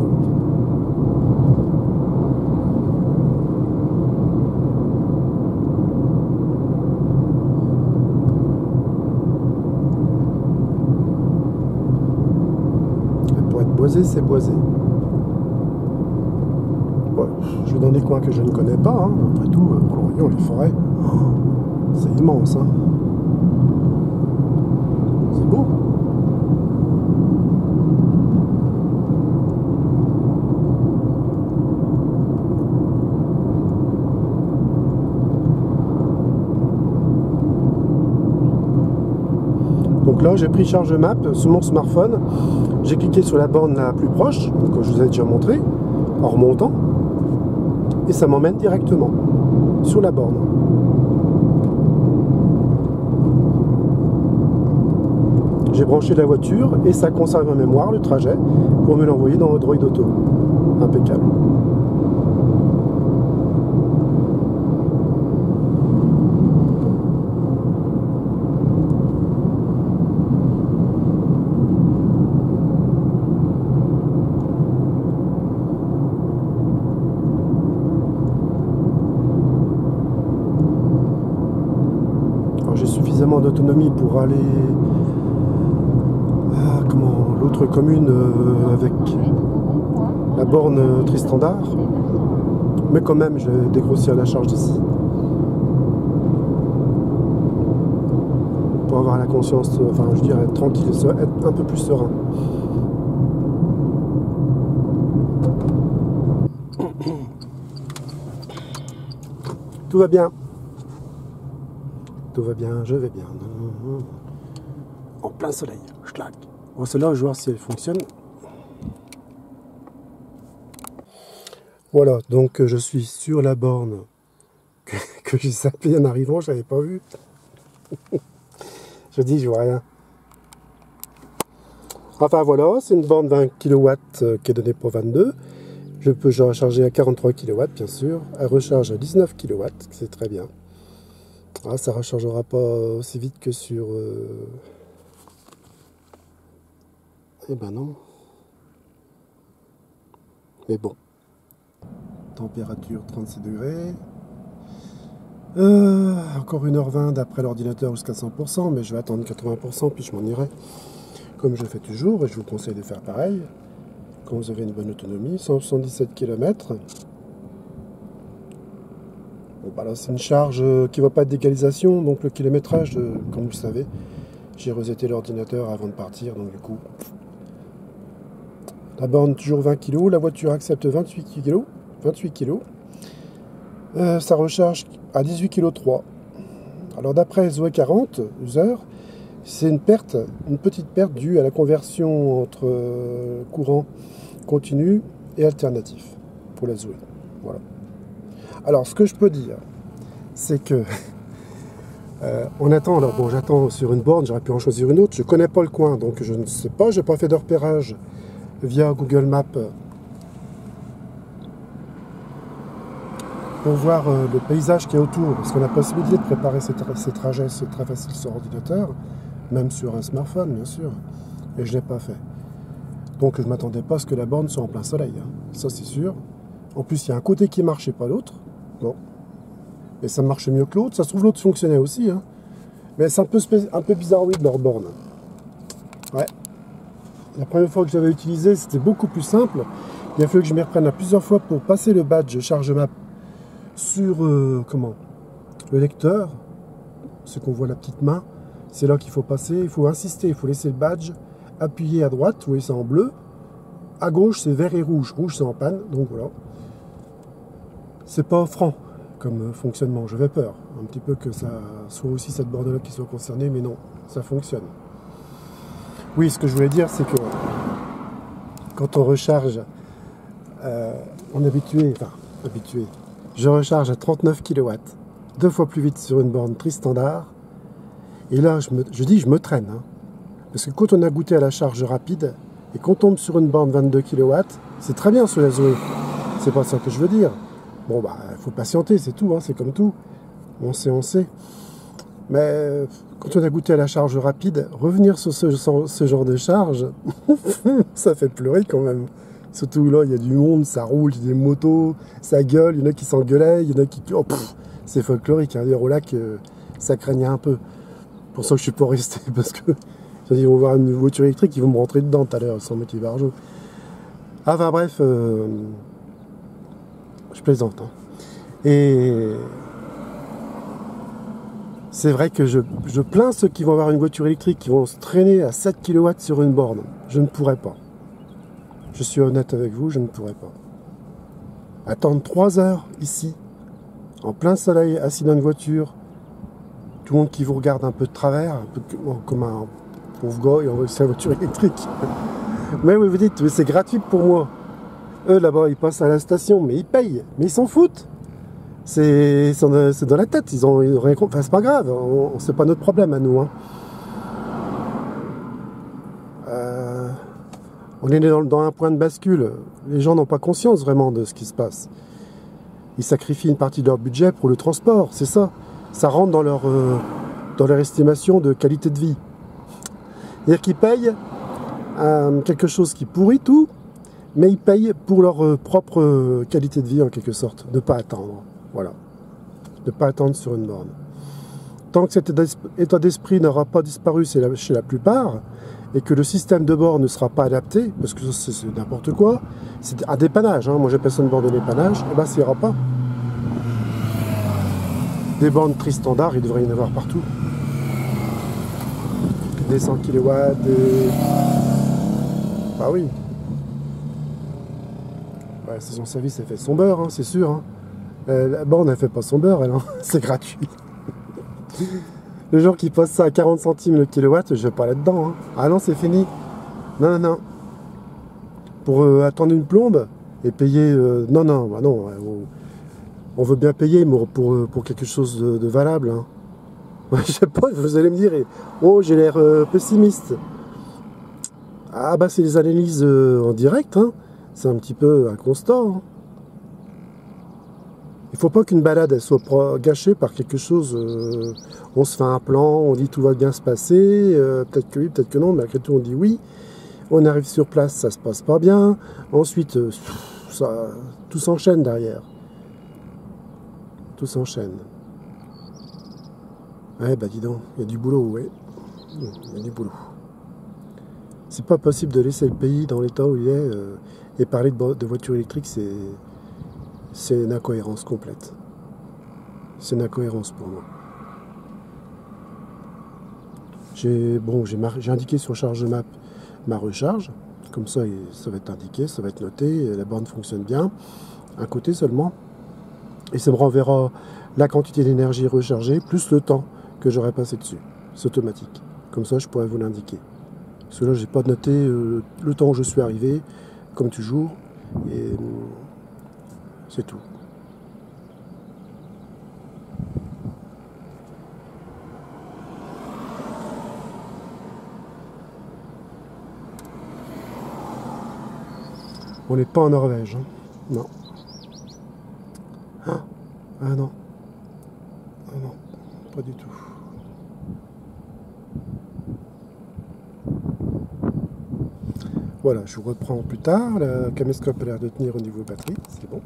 Et pour être boisé, c'est boisé. Ouais, je vais dans des coins que je ne connais pas, hein. Après tout, pour les forêts, c'est immense, hein. C'est beau. Là, j'ai pris ChargeMap sur mon smartphone, j'ai cliqué sur la borne la plus proche, que je vous ai déjà montré, en remontant, et ça m'emmène directement sur la borne. J'ai branché la voiture et ça conserve en mémoire le trajet pour me l'envoyer dans Android Auto. Impeccable. D'autonomie pour aller à comment l'autre commune euh, avec la borne Tristandard, mais quand même je vais dégrossir la charge d'ici pour avoir la conscience, enfin je dirais être tranquille, être un peu plus serein. Tout va bien. Tout va bien, je vais bien. En plein soleil, je claque. Bon, celle-là, je vais voir si elle fonctionne. Voilà, donc je suis sur la borne que, que j'ai sapée en arrivant, je l'avais pas vue. Je dis, je vois rien. Enfin voilà, c'est une borne vingt kilowatts qui est donnée pour vingt-deux. Je peux recharger à quarante-trois kilowatts, bien sûr. Elle recharge à dix-neuf kilowatts, c'est très bien. Ah, ça ne rechargera pas aussi vite que sur... Euh... Eh ben non. Mais bon. Température trente-six degrés. Euh, encore une heure vingt d'après l'ordinateur jusqu'à cent pour cent, mais je vais attendre quatre-vingts pour cent puis je m'en irai. Comme je fais toujours, et je vous conseille de faire pareil, quand vous avez une bonne autonomie, cent soixante-dix-sept kilomètres. Bon, bah là c'est une charge qui ne va pas d'égalisation, donc le kilométrage, comme vous le savez, j'ai reseté l'ordinateur avant de partir, donc du coup... La borne toujours vingt kilos, la voiture accepte vingt-huit kilos. vingt-huit kilos. Euh, ça recharge à dix-huit virgule trois kilos. Alors d'après Zoé quarante, user, c'est une perte, une petite perte due à la conversion entre euh, courant continu et alternatif pour la Zoé. Voilà. Alors ce que je peux dire, c'est que euh, on attend. Alors bon, j'attends sur une borne, j'aurais pu en choisir une autre. Je connais pas le coin, donc je ne sais pas. J'ai pas fait de repérage via Google Maps pour voir euh, le paysage qui est autour, parce qu'on a possibilité de préparer ces, tra ces trajets, c'est très facile sur ordinateur, même sur un smartphone bien sûr, et je ne l'ai pas fait. Donc je ne m'attendais pas à ce que la borne soit en plein soleil, hein. Ça c'est sûr. En plus il y a un côté qui marche et pas l'autre, bon, et ça marche mieux que l'autre, ça se trouve l'autre fonctionnait aussi, hein. Mais c'est un peu, un peu bizarre, oui, de leur borne. Ouais. La première fois que j'avais utilisé, c'était beaucoup plus simple, il a fallu que je m'y reprenne à plusieurs fois pour passer le badge ChargeMap sur euh, comment le lecteur, ce qu'on voit la petite main, c'est là qu'il faut passer, il faut insister, il faut laisser le badge, appuyer à droite, vous voyez c'est en bleu, à gauche c'est vert et rouge, rouge c'est en panne, donc voilà. C'est pas franc comme fonctionnement, j'avais peur un petit peu que ça soit aussi cette borne-là qui soit concernée, mais non, ça fonctionne. Oui, ce que je voulais dire c'est que quand on recharge, euh, on est habitué, enfin habitué, je recharge à trente-neuf kilowatts, deux fois plus vite sur une borne tristandard. Et là, je, me, je dis, je me traîne. Hein, parce que quand on a goûté à la charge rapide, et qu'on tombe sur une borne vingt-deux kilowatts, c'est très bien sur la Zoé. C'est pas ça que je veux dire. Bon, bah, il faut patienter, c'est tout, hein, c'est comme tout. On sait, on sait. Mais quand on a goûté à la charge rapide, revenir sur ce, sur ce genre de charge, ça fait pleurer quand même. Surtout là, il y a du monde, ça roule, il y a des motos, ça gueule, il y en a qui s'engueulaient, il y en a qui... Oh, c'est folklorique, hein. D'ailleurs au lac, euh, ça craignait un peu. Pour ça que je suis pas resté, parce que... Ils vont voir une voiture électrique, ils vont me rentrer dedans tout à l'heure, cent mètres par jour. Ah, enfin bref, euh... je plaisante. Hein. Et... C'est vrai que je, je plains ceux qui vont avoir une voiture électrique, qui vont se traîner à sept kilowatts sur une borne. Je ne pourrais pas. Je suis honnête avec vous, je ne pourrais pas. Attendre trois heures ici, en plein soleil, assis dans une voiture, tout le monde qui vous regarde un peu de travers, un peu comme un pauvre goy, c'est la voiture électrique. Mais oui, vous dites, c'est gratuit pour moi. Eux, là-bas, ils passent à la station, mais ils payent, mais ils s'en foutent. C'est dans la tête, ils ont rien compris. Enfin, c'est pas grave, c'est pas notre problème à nous, hein. On est dans, dans un point de bascule. Les gens n'ont pas conscience vraiment de ce qui se passe. Ils sacrifient une partie de leur budget pour le transport, c'est ça. Ça rentre dans leur, euh, dans leur estimation de qualité de vie. C'est-à-dire qu'ils payent euh, quelque chose qui pourrit tout, mais ils payent pour leur euh, propre euh, qualité de vie, en quelque sorte. De ne pas attendre, voilà. De ne pas attendre sur une borne. Tant que cet état d'esprit n'aura pas disparu chez la, chez la plupart, et que le système de borne ne sera pas adapté, parce que c'est n'importe quoi, c'est un dépannage, hein, moi j'appelle ça une borne de dépannage, et bien ça ira pas. Des bornes tristandards, il devrait y en avoir partout. Des cent kilowatts, des... Bah oui. Ouais, saison service, elle fait son beurre, hein, c'est sûr. Hein. Euh, la borne, elle fait pas son beurre, elle, hein. C'est gratuit. Le jour qui passe ça à quarante centimes le kilowatt, je vais pas là-dedans. Hein. Ah non, c'est fini. Non, non, non. Pour euh, attendre une plombe et payer... Euh, non, non, bah non. On, on veut bien payer pour, pour, pour quelque chose de, de valable. Hein. Je sais pas, vous allez me dire, oh, j'ai l'air euh, pessimiste. Ah bah c'est les analyses euh, en direct, hein. C'est un petit peu un constat. Hein. Il ne faut pas qu'une balade elle soit gâchée par quelque chose. Euh, on se fait un plan, on dit tout va bien se passer, euh, peut-être que oui, peut-être que non, mais après tout on dit oui. On arrive sur place, ça se passe pas bien. Ensuite, euh, ça, tout s'enchaîne derrière. Tout s'enchaîne. Ouais, bah dis donc, il y a du boulot, ouais. Il y a du boulot. C'est pas possible de laisser le pays dans l'état où il est euh, et parler de, de voitures électriques, c'est c'est une incohérence complète. C'est une incohérence pour moi. J'ai bon, j'ai j'ai indiqué sur ChargeMap ma recharge, comme ça ça va être indiqué, ça va être noté, la borne fonctionne bien, un côté seulement, et ça me renverra la quantité d'énergie rechargée, plus le temps que j'aurai passé dessus, c'est automatique, comme ça je pourrais vous l'indiquer, parce que là j'ai pas noté euh, le temps où je suis arrivé, comme toujours, et euh, c'est tout. On n'est pas en Norvège, hein. Non. Ah, ah non. Ah non, pas du tout. Voilà, je vous reprends plus tard. La caméscope a l'air de tenir au niveau batterie, c'est bon.